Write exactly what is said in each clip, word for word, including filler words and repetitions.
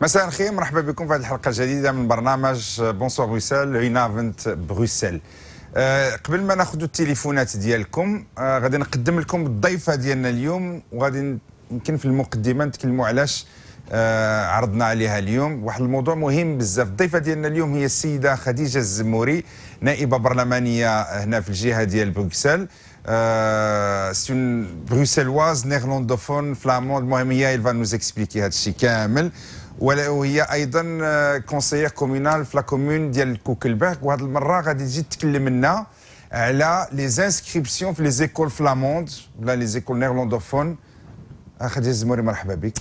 مساء الخير، مرحبا بكم في هذه الحلقة الجديدة من برنامج بونسوار بروكسل عينافنت بروكسل. أه قبل ما ناخذوا التليفونات ديالكم أه غادي نقدم لكم الضيفة ديالنا اليوم، وغادي يمكن في المقدمة نتكلموا علاش أه عرضنا عليها اليوم واحد الموضوع مهم بزاف. الضيفة ديالنا اليوم هي السيدة خديجة الزموري، نائبة برلمانية هنا في الجهة ديال بروكسل. Euh, c'est une bruxelloise néerlandophone flamande. Mohamia, elle va nous expliquer هذا الشيء كامل. وهي ايضا كونسيير كومونال في لا كومون ديال كوكلبيك، وهذه المره غادي تجي تكلم لنا على لي انسكريبسيون في لي زيكول فلاموند ولا لي زيكول نيرلاندوفون. خديجة الزموري مرحبا بك.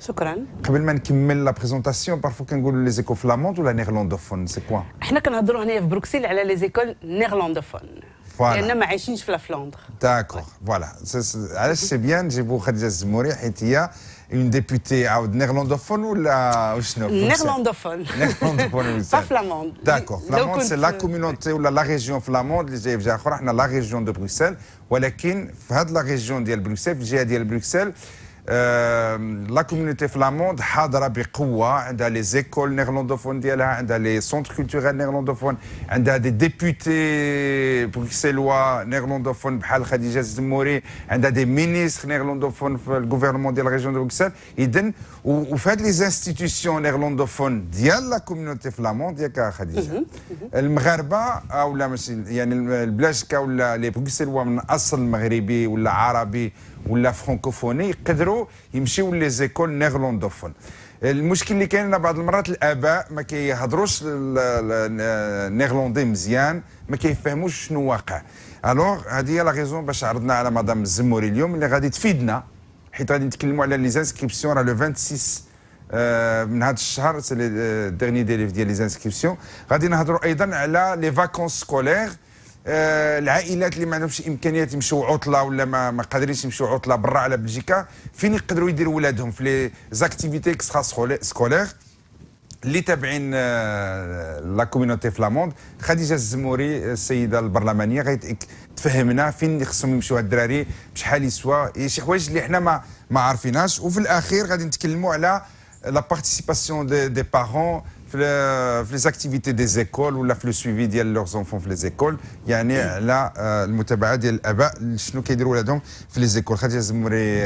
شكرا. قبل ما نكمل لا بريزونطاسيون، بارفو كنقولوا لي زيكول فلاموند ولا نيرلاندوفون سي كوا؟ حنا كنهضروا هنا في بروكسل على لي زيكول نيرلاندوفون. Voilà. لأننا ما عايشينش في فلاندر. داكوغ، فوالا، علاش سي بيان نجيبو خديجة الزموري حيت هي اون ديبيتي عاود نيرلاندوفون ولا شنو؟ نيرلاندوفون. نيرلاندوفون با فلاموند. داكوغ، فلاموند سي لا كوميونيتي ولا لا ريجيون فلاموند اللي جايه في جهة أخرى، حنا لا ريجيون دو بروكسل، ولكن في هاد لا ريجيون ديال بروكسل، في الجهة ديال بروكسل، لا كوميونيتي فلاموند حاضرة بقوة، عندها لي زيكول نيرلاندوفون ديالها، عندها لي سونتر كولتوريل نيرلاندوفون، عندها دي ديبيوتي بروكسيلوا نيرلاندوفون بحال خديجة الزموري، عندها دي مينيستر نيرلاندوفون في الغوفرنمون ديال ريجيون دو بروكسل. إذن وفي هاد لي زانستيتيسيون نيرلاندوفون ديال لا كوميونيتي فلاموند ياك خديجة، المغاربة أولا ماشي يعني البلاشكا ولا لي بروكسيلوا من أصل مغربي ولا عربي ولا فرانكوفوني يقدروا يمشيو ليزيكول نيرلاندوفون. المشكل اللي كاين بعض المرات الاباء ما كيهضروش النيرلندي مزيان، ما كيفهموش شنو واقع. الوغ هذه هي لا ريزون باش عرضنا على مدام الزموري اليوم اللي غادي تفيدنا، حيت غادي نتكلموا على لي زانسكريبسيون. راه لو ستة وعشرين من هذا الشهر سي لي ديرني ديليف ديال لي زانسكريبسيون. غادي نهضروا ايضا على لي فاكونس سكولير، آه العائلات اللي ما عندهمش امكانيات يمشيو عطله ولا ما ما قادرينش يمشيو عطله برا على بلجيكا، فين يقدروا يديروا ولادهم في لي زاكتيفيتي اكسترا سكولير اللي تابعين آه لا كوميونيتي فلاموند. خديجة الزموري السيده البرلمانيه غادي تفهمنا فين خصهم يمشيو هاد الدراري، بشحال يسوا شي حوايج اللي حنا ما ما عارفيناش. وفي الاخير غادي نتكلموا على لا بارتيسيباسيون دي, دي بارون في لي زاكتيفيتي دي زيكول ولا في لو سويفي ديال لوغ زونفون في لي زيكول، يعني على المتابعه ديال الاباء شنو كيديروا ولادهم في لي زيكول. خديجة الزموري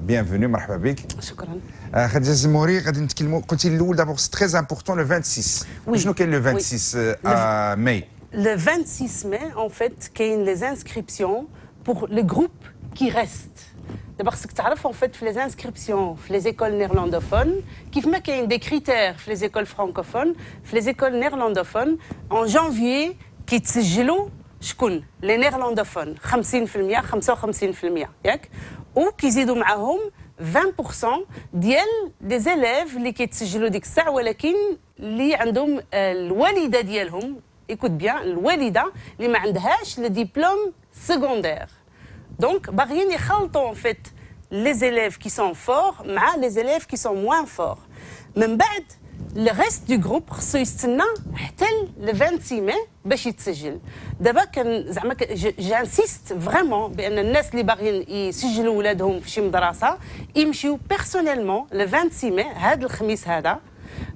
بيانفوني، مرحبا بك. شكرا. خديجة الزموري غادي نتكلموا، قلتي الاول دابور سي تري امبورطون لو ستة وعشرين. شنو كاين لو ستة وعشرين ماي؟ لو ستة وعشرين ماي اون فيت كاين لي انسكريبسيون بور لو جروب كي ريست. دابا خصك تعرف اون فيت في لي انسكريبسيون في لي زيكول نيرلاندوفون كيف ما كاين دي كريتير في لي زيكول فرانكوفون، في لي زيكول نيرلاندوفون اون جانفيي كيتسجلوا شكون لي نيرلاندوفون خمسين بالمية خمسة وخمسين بالمية ياك، وكيزيدوا معاهم عشرين بالمية ديال دي زيليف اللي كيتسجلوا ديك الساعه، ولكن اللي عندهم الوالده ديالهم ايكوت بيان الوالده اللي ما عندهاش لو ديبلوم سيكوندير. Donc, Barine et Khalton, en fait, les élèves qui sont forts, mais les élèves qui sont moins forts. Même بعد, le reste du groupe, c'est le vingt-six mai, باش يتسجل. دابا كان زعما جانسيست فريمون بان الناس اللي باغيين يسجلوا ولادهم في شي مدرسه يمشيو بيرسونيلمون لو vingt-six mai هذا الخميس هذا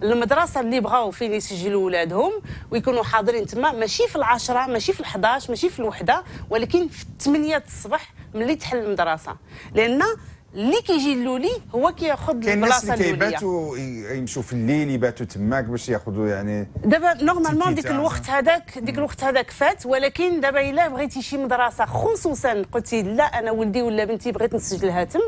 المدرسه اللي بغاو فين يسجلوا ولادهم، ويكونوا حاضرين تما، ماشي في العشرة ماشي في الحداش ماشي في الوحده، ولكن في الثمانية الصباح ملي تحل المدرسه، لان اللي كيجي اللولي هو كياخذ البلاصه اللي كيباتوا يمشوا في الليل يباتوا تماك باش ياخذوا. يعني دابا نورمالمون ديك الوقت هذاك ديك الوقت هذاك فات، ولكن دابا الا بغيتي شي مدرسه خصوصا قلتي لا انا ولدي ولا بنتي بغيت نسجلها تم،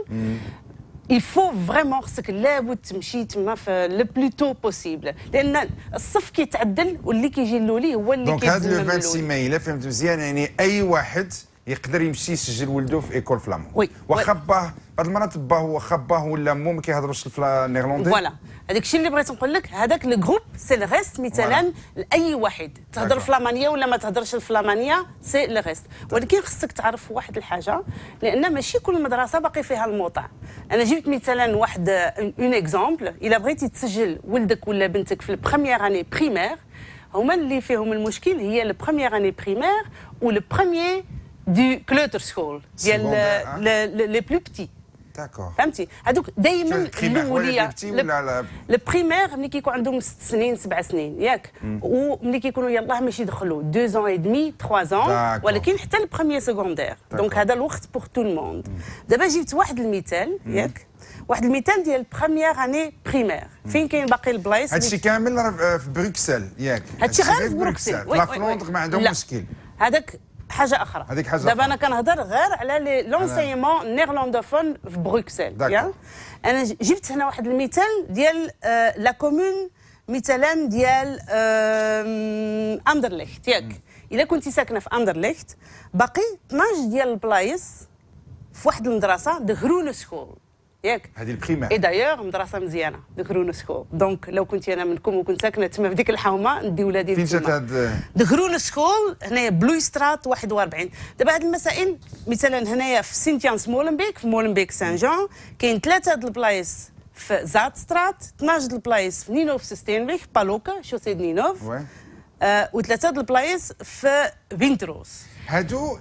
il faut vraiment خصك لابد تمشي تما في لو بلوتو بوسيبل، لان الصف كيتعدل واللي كيجي اللولي هو اللي كيتسجل. دونك هذا لو vingt-six ماي الا فهمت مزيان يعني اي واحد يقدر يمشي يسجل ولده في ايكول فلامون، واخا باه بعض المرات باه واخا باه ولا مو ما كيهضروش النيرلندي. فوالا هذاك الشيء اللي بغيت نقول لك، هذاك لو جروب سي لو ريست مثلا لاي واحد تهضر فلامانيه ولا ما تهضرش الفلامانيه سي لو ريست. ولكن خصك تعرف واحد الحاجه، لان ماشي كل مدرسه باقي فيها الموطع. انا جبت مثلا واحد اون اكزومبل، الا بغيتي تسجل ولدك ولا بنتك في البروميير اني بريمير، هما اللي فيهم المشكل هي البروميير اني بريمير و لو بريميير دو كلوتر سكول ديال لي بلو بتي. فهمتي هذوك دائما الاوليه البريمير ملي كيكون عندهم ست سنين سبع سنين ياك وملي كيكونوا يلاه ماشي يدخلوا دو زون اي دمي تخوا زون ولكن حتى البروميير سيكوندير دونك هذا الوقت بوغ تو الموند. دابا جبت واحد المثال ياك واحد المثال ديال بروميير اني بريمير فين كاين باقي البلايص هادشي كامل في بروكسل ياك هادشي غير في بروكسل لا فلوندغ ما عندهم مشكل هذاك حاجه اخرى دابا انا كنهضر غير على لونسيمون نيرلاندوفون في بروكسل ياك انا جبت هنا واحد المثال ديال لا كومون مثلا ديال اندرليخت ياك الا كنتي ساكنه في اندرليخت باقي اثنا عشر ديال البلايص في واحد المدرسه دو غرون سكول ياك هذه البريمير اي دايوغ مدرسه مزيانه دو غرون سكول دونك لو كنت انا منكم وكنت ساكنه تما في ديك الحومه نديو ولادي فين جات هاد دو غرون سكول هنايا بلويسترات واحد وأربعين. دابا هاد المسائل مثلا هنايا في سينتيانس مولنبيك في مولنبيك سان جون كاين ثلاثه د البلايص في زاتسترات اثنا عشر د البلايص في نينوف سيستينبيخ بالوكا شوسي د نينوف آه وثلاثه د البلايص في بينتروس. هادو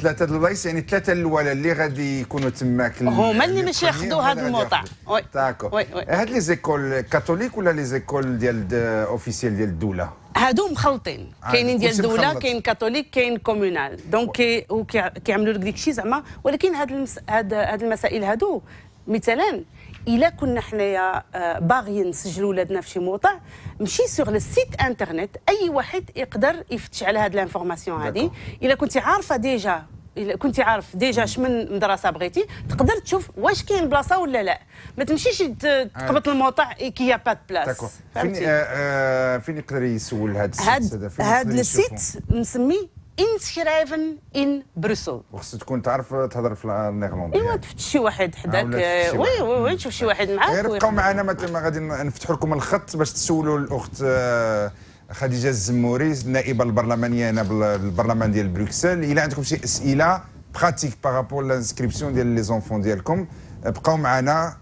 ثلاثه د البلايص يعني الثلاثه الاولى اللي غادي يكونوا تماك هما اللي ماشي ياخذوا هذا الموطع. وي داكو هاد لي زيكول كاثوليك ولا لي زيكول ديال اوفيسيال ديال الدوله هادو مخلطين كاينين ديال الدوله كاين كاثوليك كاين كومونال دونك كيعملوا لك داكشي زعما ولكن هاد المس... هاد هاد المسائل هادو مثلا الا كنا حنايا باغيين نسجلوا ولادنا في شي موطع مشي سوغ لو سيت انترنيت اي واحد يقدر يفتش على هاد لانفورماسيون هادي الا كنتي عارفه ديجا الا كنتي عارف ديجا شمن مدرسه بغيتي تقدر تشوف واش كاين بلاصه ولا لا ما تمشيش تقبط الموطع كي يا با د بلاص فين آه فين يقدر يسول هاد السيت هاد السيت مسمي انسكرايفن ان بروسل وخصك تكون تعرف تهضر في النيرلندي ايوا تفتش شي واحد حداك وي وي نشوف شي واحد معاك غير بقاو معنا مثلا غادي نفتحوا لكم الخط باش تسولوا الاخت خديجه الزموري النائبه البرلمانيه هنا بالبرلمان ديال بروكسل الا عندكم شي اسئله براتيك بارابور لانسكريبسيون ديال لي زونفون ديالكم بقاو معنا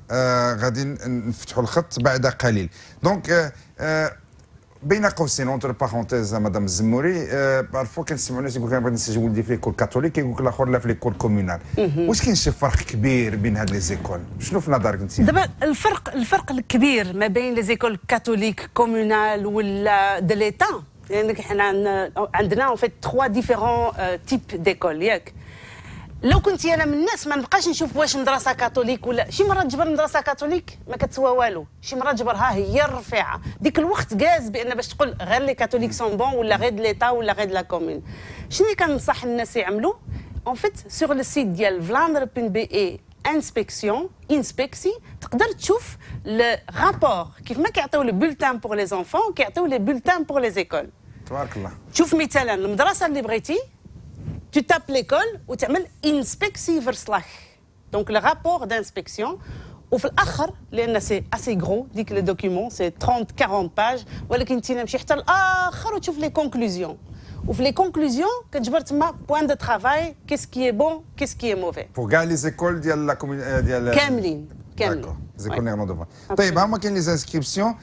غادي نفتحوا الخط بعد قليل دونك بين قوسين اونتر بارونتيز مدام الزموري بارفو كنسمعوا الناس يقول لك انا بغيت نسجل ولدي في ليكول كاثوليك كيقول لك الاخر لا في ليكول كومونال واش كاين شي فرق كبير بين هاد لي زيكول شنو في نظرك انت دابا الفرق الفرق الكبير ما بين لي زيكول كاثوليك كومونال ولا دو ليتا لان حنا عندنا اون فيت ثلاثة ديفيرون تيب ديكول ياك لو كنت انا من الناس ما نبقاش نشوف واش مدرسه كاثوليك ولا شي مره تجبر مدرسه كاثوليك ما كتسوى والو شي مره تجبرها هي الرفيعه ديك الوقت كاز بان باش تقول غير لي كاثوليك سون بون ولا غير ليطا ولا غير لا كومون شنو اللي كنصح الناس يعملوا اون فيت سور لو سيت ديال فلاندر بن بي اي انسبكسيون انسبكسي تقدر تشوف لو رابور كيف ما كيعطيو لو بولتان بور لي زونفون كيعطيو لي بولتان بور لي زيكول تبارك الله شوف مثلا المدرسه اللي بغيتي tu tapes l'école ou tu fais inspectie verslag donc le rapport d'inspection ou في الاخر لان c'est assez gros dit que le document c'est trente quarante pages ولكن انت تمشي حتى الاخر وتشوف les conclusions وفي les conclusions كتجبر تما point de travail qu'est-ce qui est bon qu'est-ce qui est mauvais pour كاع les écoles ديال la ديال كاملين كاملين طيب هما كاين les inscriptions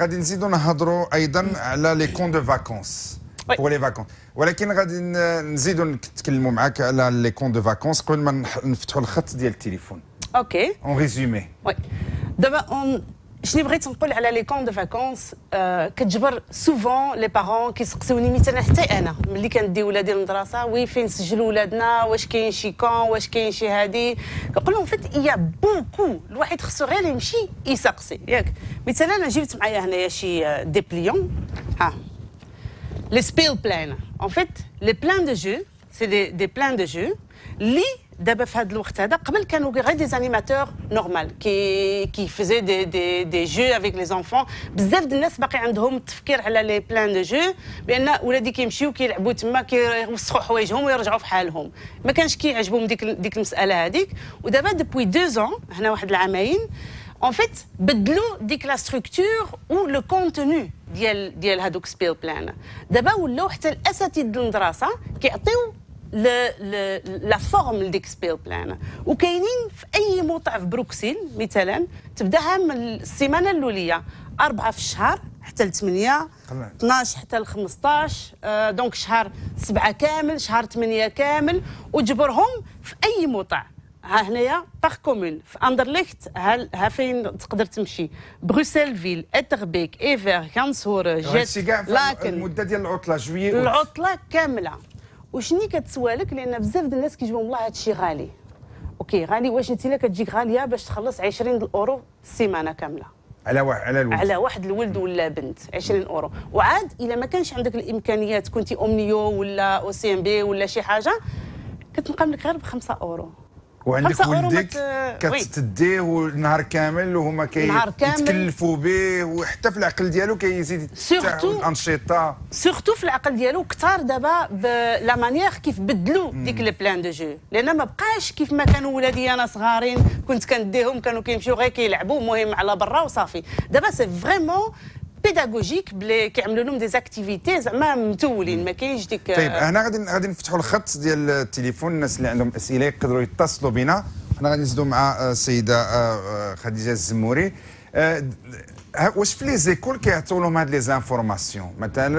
غادي نزيدو نهضروا ايضا على les camps de vacances pour les vacances ولكن غادي نزيدو نتكلموا معاك على لي كون دو فاكونس قبل ما نفتحوا الخط ديال التليفون. اوكي. اون ريزومي. وي. دابا شنو بغيت نقول على لي كون دو فاكونس كتجبر سوفون لي بارون كيسقسوني مثلا حتى انا ملي كندي ولادي للمدرسه وي فين نسجلوا ولادنا واش كاين شي كون واش كاين شي هادي كنقول لهم فيت يا بوكو الواحد خصو غير يمشي يسقسي ياك مثلا انا جبت معايا هنايا شي ديبليون ها les speelpleinen. En fait, les pleins de jeux, c'est des, des pleins de jeux. Les d'abord fait de l'ortada. Avant, quand on regardait des animateurs normaux qui qui faisaient des des des jeux avec les enfants, بزاف ديال الناس باقي عندهم التفكير على les pleins de jeux. بأن ولادي كيمشيو كيلعبوا تما كيوسخوا حوايجهم ويرجعوا في حالهم. ما كانش كيعجبهم ديك ديك المسألة هذيك. ودابا depuis deux ans, هنا واحد العامين. En fait, بدلوا ديك la structure ou le contenu ديال ديال هذوك سبيلبلان. دابا ولاو حتى الاساتذه ديال المدرسه كيعطيو لا فورم لديك سبيلبلان وكاينين في اي موطع في بروكسل مثلا تبداها من السيمانه الاوليه أربعة في الشهر حتى لثمانية اثنا عشر حتى لخمسطاش آه دونك شهر سبعة كامل شهر ثمانية كامل وجبرهم في اي موطع ها هنايا باغ كومون في اندرليخت ها, ها فين تقدر تمشي بروسيل فيل اتربيك ايفير غانسور جيت لكن المده ديال العطله جويي العطله كامله وشني كتسوالك لان بزاف ديال الناس كيجيو والله هذا الشيء غالي اوكي غالي واش انت لا كتجيك غاليه باش تخلص عشرين اورو السيمانه كامله على واحد على الولد على واحد الولد ولا بنت عشرين اورو وعاد الا ما كانش عندك الامكانيات كنتي اومنيو ولا او سي ام بي ولا شي حاجه كتنقام لك غير بخمسة اورو وعندك ولدك كتديه النهار كامل وهما كيتكلفوا به وحتى في العقل ديالو كيزيد الانشطه سورتو في العقل ديالو كثار دابا لا مانيير كيف بدلوا ديك لي بلان دو جو لان ما بقاش كيف ما كانوا ولادي انا صغارين كنت كنديهم كانوا كيمشيو غير كيلعبوا المهم على برا وصافي دابا سي فريمون بيداغوجيك بلي كيعملوا لهم دي زاكتيفيتي زعما متولين ما كاينش ديك طيب هنا غادي غادي نفتحوا الخط ديال التليفون الناس اللي عندهم اسئله يقدروا يتصلوا بنا حنا غادي نزيدوا مع السيده خديجه الزموري واش في لي زيكول كيعطيو لهم هاد لي زانفورماسيون مثلا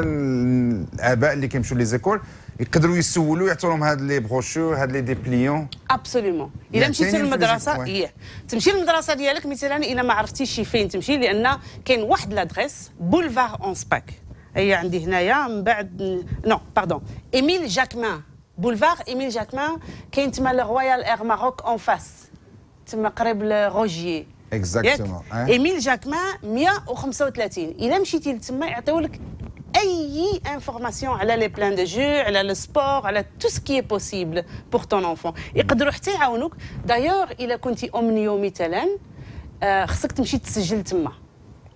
الاباء اللي كيمشيو لي زيكول يقدروا يسولوا يعطيو لهم هاد لي بروشور هاد لي ديبليون ابسوليومون الا مشيتي للمدرسه ايه تمشي للمدرسه ديالك مثلا الا ما عرفتيش فين تمشي لان كاين واحد لادريس بولفار اون سباك هي عندي هنايا من بعد نو باردون ايميل جاكمان بولفار ايميل جاكمان كاين تما لو رويال اير ماروك اون فاس تما قريب لروجيي اكزاكتومون ايميل جاكمان مية وخمسة وثلاثين الا مشيتي لتما يعطيولك أي information على les plans de jeu, على le sport, على tout ce qui est possible pour ton enfant. يقدروا حتى يعاونوك. D'ailleurs, إلا كنتي أمنيو مثلا خصك تمشي تسجل تما.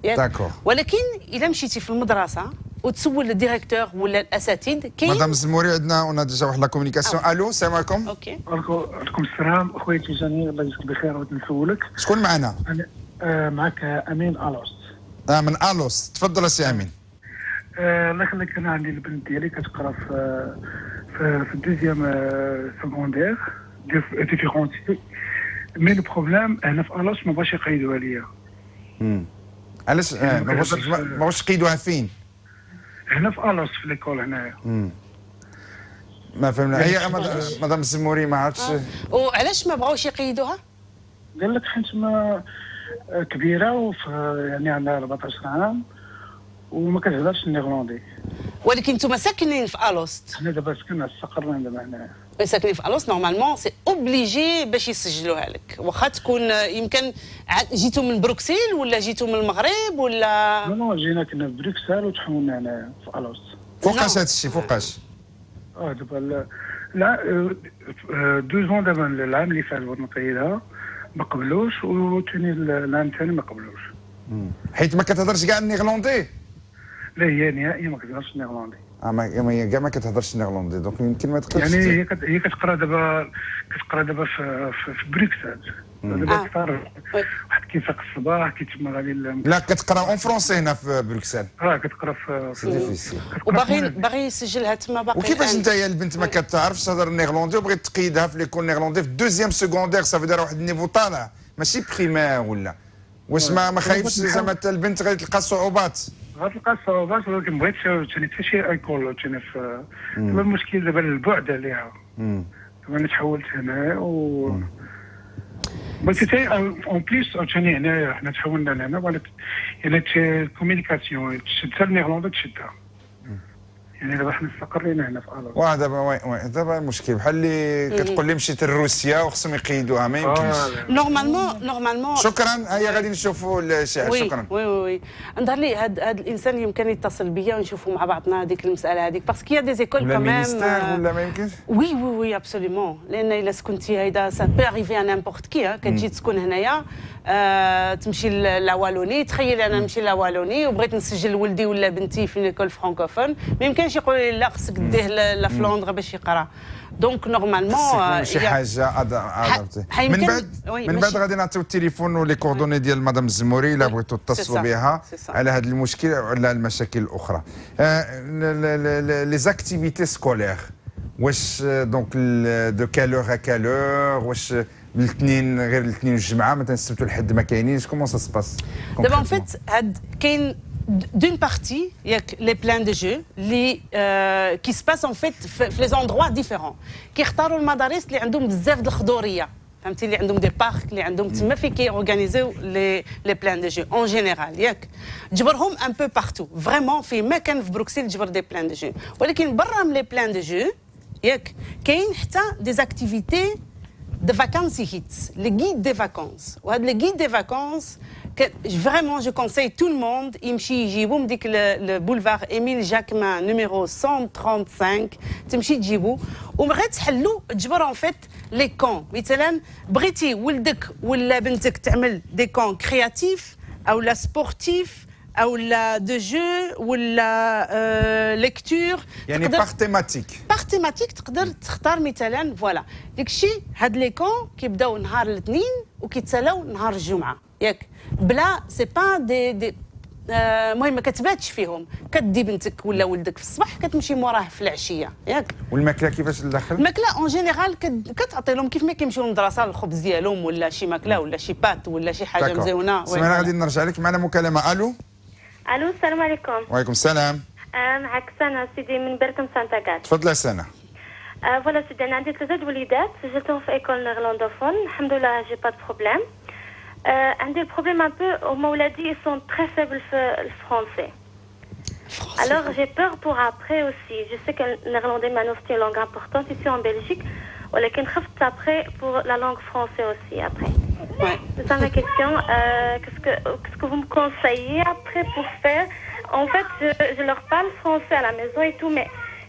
داكور. ولكن إلا مشيتي في المدرسة وتسول الديريكتور ولا الأساتذة كاين. مدام الزموري عندنا ونا ديجا واحد لا كومونيكاسيون. ألو السلام عليكم. أوكي. وعليكم السلام خويتي جميل الله يجزيك بخير ونسولك. شكون معنا؟ معك أمين ألوس. آه من ألوس تفضل أسي أمين. الله يخليك انا عندي البنت ديالي كتقرا في في الدوزيام سكوندير ديفيرونتي مي لو بروبليم هنا في ألاش ما بغاش يقيدوها ليا. امم علاش ما بغاش ما بغاش يقيدوها فين؟ هنا في ألاش في ليكول هنايا. امم ما فهمنا هي مدام الزموري ما عرفتش وعلاش ما بغاوش يقيدوها؟ قال لك حيت ما كبيره وفي يعني عندها أربعطاش عام وما كتهضرش النيغلاندي ولكن نتوما ساكنين في ألوست حنا دابا ساكنين استقرنا دابا هنايا ساكنين في ألوست نورمالمون سي اوبليجي باش يسجلوها لك واخا تكون يمكن جيتو من بروكسيل ولا جيتو من المغرب ولا لا لا جينا كنا في بروكسل وتحولنا هنا في ألوست فوقاش هذا الشيء فوقاش؟ اه دابا لا دوزون دابا العام اللي فات بغيت نقيدها ما قبلوش وثاني العام الثاني ما قبلوش حيت ما كتهضرش كاع النيغلاندي لا هي نهائيا ما كتهضرش النيغلاندي اه ما كاع ما كتهضرش النيغلاندي دونك يمكن ما تقدرش يعني هي هي كتقرا دابا كتقرا دابا في في بروكسل دابا كثار واحد كيفيق الصباح كيتما غادي لا كتقرا اون فرونسي هنا في بروكسل اه كتقرا في ديفيسيل وباغي باغي يسجلها تما باقي وكيفاش انت يا البنت ما كتعرفش تهضر النيغلاندي وبغيت تقيدها في ليكول نيغلاندي في الدوزيام سكوندير صافي دايره واحد النيفو طالع ماشي بريمير ولا واش ما ما خايفش زعما البنت غادي تلقى صعوبات غتلقى الصعوبات ولكن بغيت ثاني حتى شي ايكول ثاني في دابا المشكل دابا البعد عليها دابا انا تحولت هنا و بغيت حتى اون بليس ثاني هنايا حنا تحولنا لهنا ولكن يعني الكوميونيكاسيون تشد حتى النيغلاندي تشدها يعني دابا حنا استقرينا هنا في ألوست واه دابا وي وي دابا المشكل بحال اللي كتقول لي مشيت لروسيا وخصهم يقيدوها ما يمكنش نورمالمون نورمالمون شكرا هيا غادي نشوفوا الشاعر شكرا وي وي وي نظهر لي هاد هاد الانسان يمكن يتصل بيا ونشوفوا مع بعضنا هذيك المساله هذيك باسكو يا دي زيكول كمان ولا ما يمكنش وي وي وي ابسوليومون لان الا سكنتي هيدا سا بي اريفي نامبورت كي كتجي تسكن هنايا تمشي لوالوني تخيل انا نمشي لوالوني وبغيت نسجل ولدي ولا بنتي في ليكول فرانكوفون ما يمكنش يقول لي لا خصك ديه لفلندر باش يقرا دونك نورمالمون شي حاجه عرفتي من بعد من بعد غادي نعطيو التليفون ولي كوردوني ديال مدام الزموري الا بغيتو تتصلوا بها على هذا المشكل وعلى المشاكل الاخرى لي زاكتيفيتي سكولير واش دونك دو كالور ا كالور واش الاثنين غير الاثنين والجمعه مثلا السبت والحد ما كاينينش كومون سا سباس دابا اون فيت هاد كاين d'une partie, il y a les plans de jeux les, euh, qui se passent en fait dans des endroits différents. Qui ont choisi les madaris qui ont beaucoup de khadouria. فهمتي اللي عندهم دي بارك اللي عندهم تما فين كيورغانيزيو لي لي بلان دو جو اون جينيرال ياك جبرهم ان بو بارتو فريمون في مكان في بروكسل جبر دي بلان دو جو ولكن برا من لي بلان دو جو ياك كاين حتى دي زاكتيفيتي دو فاكانسي هيتس لي غيد دي فاكانس وهاد لي غيد دي فاكانس فريمون جو كونساي تو الموند يمشي يجيبهم ديك البولفار ايميل جاكمان نيميرو مية وخمسة وخمسين تمشي تجيبو وغير تحلو تجبر اون فيت لي كون مثلا بغيتي ولدك ولا بنتك تعمل دي كون كرياتيف او لا سبورتيف او لا دو جو ولا ليكتور يعني باغ تيماتيك باغ تيماتيك تقدر تختار مثلا فوالا داكشي هاد لي كون كيبداو نهار الاثنين وكيتسالاو نهار الجمعه ياك بلا سي با دي دي المهم ما كتباتش فيهم كدي بنتك ولا ولدك في الصباح كتمشي موراه في العشيه ياك والماكله كيفاش تدخل الماكله اون جينيرال كتعطي لهم كيف ما كيمشيو للمدرسه الخبز ديالهم ولا شي ماكله ولا شي بات ولا شي حاجه مزيونه سمينا غادي نرجع لك معنا مكالمه الو الو السلام عليكم وعليكم السلام معك سنه سيدي من بركم سانتاغات تفضلي سنه فوالا سيدي انا عندي ثلاثه وليدات سجلتهم في ايكول نيرلاندوفون الحمد لله جي با دو بروبليم Euh, un des problèmes un peu, au Mauladi, ils sont très faibles le français. Alors j'ai peur pour après aussi. Je sais que le néerlandais, maintenant, c'est une langue importante ici en Belgique. On a qu'une chose après pour la langue française aussi après. Ouais. C'est ça ma question. Euh, qu'est-ce que, qu'est-ce que vous me conseillez après pour faire? En fait, je, je leur parle français à la maison et tout, mais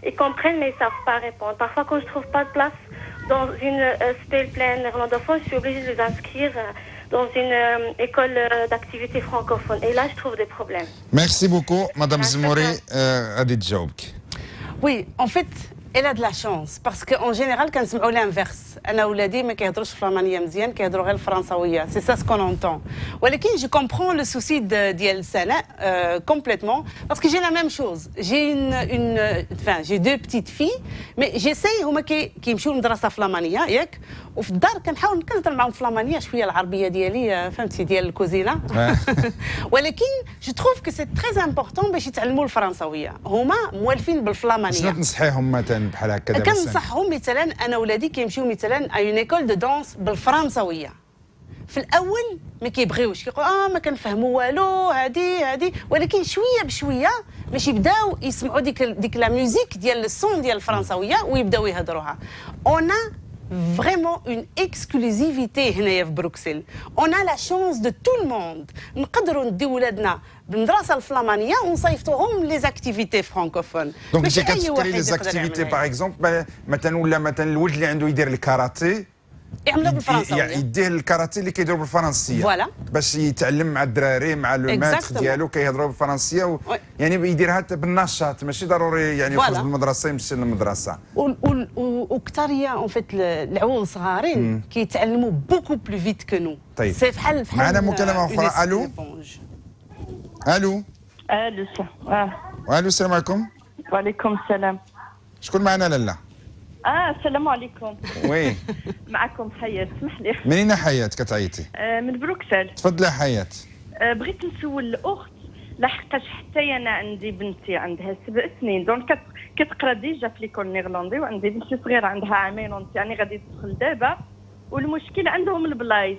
ils comprennent, mais ils savent pas répondre. Parfois, quand je trouve pas de place dans une euh, Speelpleinen néerlandophone, je suis obligée de les inscrire. Euh, dans une euh, école euh, d'activité francophone. Et là, je trouve des problèmes. Merci beaucoup, Madame Zamouri. Euh, Adit Jaoubk. Oui, en fait, elle a de la chance. Parce qu'en général, quand on l'inverse, c'est ça ce qu'on entend. Je comprends le souci d'El Sana euh, complètement. Parce que j'ai la même chose. J'ai une, une, enfin, j'ai deux petites filles, mais j'essaye qui me font une drasse à Flamania. وفي الدار كنحاول كنهضر معاهم فلامانيه شويه العربيه ديالي فهمتي ديال الكوزينه ولكن جو تروف كو سي تري امبورطون باش يتعلموا الفرنسويه هما موالفين بالفلامانيه شنو تنصحيهم مثلا بحال هكا دابا كنصحهم مثلا انا ولادي كيمشيو مثلا اون ايكول دو دونس بالفرنسويه في الاول ما كيبغيوش كيقولوا اه ما كنفهموا والو هادي هادي ولكن شويه بشويه باش يبداو يسمعوا ديك ديك لا ميوزيك ديال الصون ديال الفرنسويه ويبداو يهضروها اون vraiment une exclusivité à Bruxelles. On a la chance de tout le monde. Nous pouvons dire aux enfants بالمدرسة الفلامانية ونصيفطوهم لي زاكتيفيتي فرانكوفون. دونك انت كتفكري لي زاكتيفيتي باغ اكزومبل مثلا ولا مثلا الولد اللي عنده يدير الكاراتي يعملو بالفرنساوية يديه الكاراتي اللي كيديروا بالفرنسية فوالا باش يتعلم مع الدراري مع لو ماتر ديالو كيهضروا بالفرنسية و... يعني يديرها بالنشاط ماشي ضروري يعني يخرج من المدرسة يمشي للمدرسة وكثرية اون فيت العوام صغارين كيتعلموا بوكو بلو فيت كو نو طيب سي بحال بحال معنا مكالمة أخرى ألو ألو ألو ألو السلام عليكم وعليكم السلام شكون معنا لالا؟ اه السلام عليكم وي معكم حياة اسمح لي منين حياة كتعيطي؟ آه من بروكسل تفضلي حياة آه بغيت نسول الاخت لحقاش حتى انا عندي بنتي عندها سبع سنين دونك كتقرا ديجا في ليكول نيرلندي وعندي بنتي صغيره عندها عامين ونص يعني غادي تدخل دابا والمشكل عندهم البلايص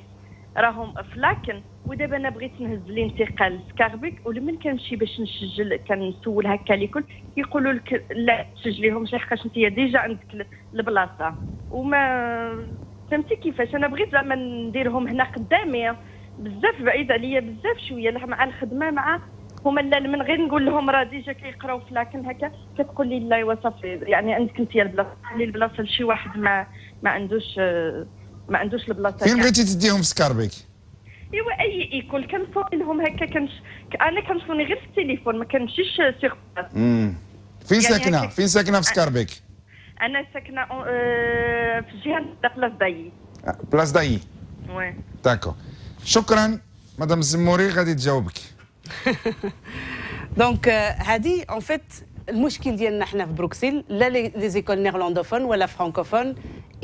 راهم في لاكن ودابا انا بغيت نهز الانتقال لسكاربيك ولمن كنمشي باش نسجل كنسول هكا ليكول يقولوا لك لا تسجليهمش لحقاش انت ديجا عندك البلاصه وما فهمتي كيفاش انا بغيت زعما نديرهم هنا قدامي بزاف بعيد عليا بزاف شويه مع الخدمه مع هما لا من غير نقول لهم راه ديجا كيقراو في لاكن هكا كتقول لي لا ايوا صافي يعني عندك انت البلاصه خلي البلاصه لشي واحد ما ما عندوش ما عندوش البلاصه فين بغيتي تديهم في سكاربيك ايوا اي ايكول كنصوني لهم هكا كنش انا كنصوني غير في التليفون ما كنمشيش سيغ بلاص امم فين ساكنه فين ساكنه في سكاربيك انا ساكنه أه في جهه بلاص دايي بلاص دايي وي داكو شكرا مدام زموري غادي تجاوبك دونك هادي اون فيت المشكل ديالنا حنا في بروكسل لا لي زيكول نيرلاندوفون ولا فرانكوفون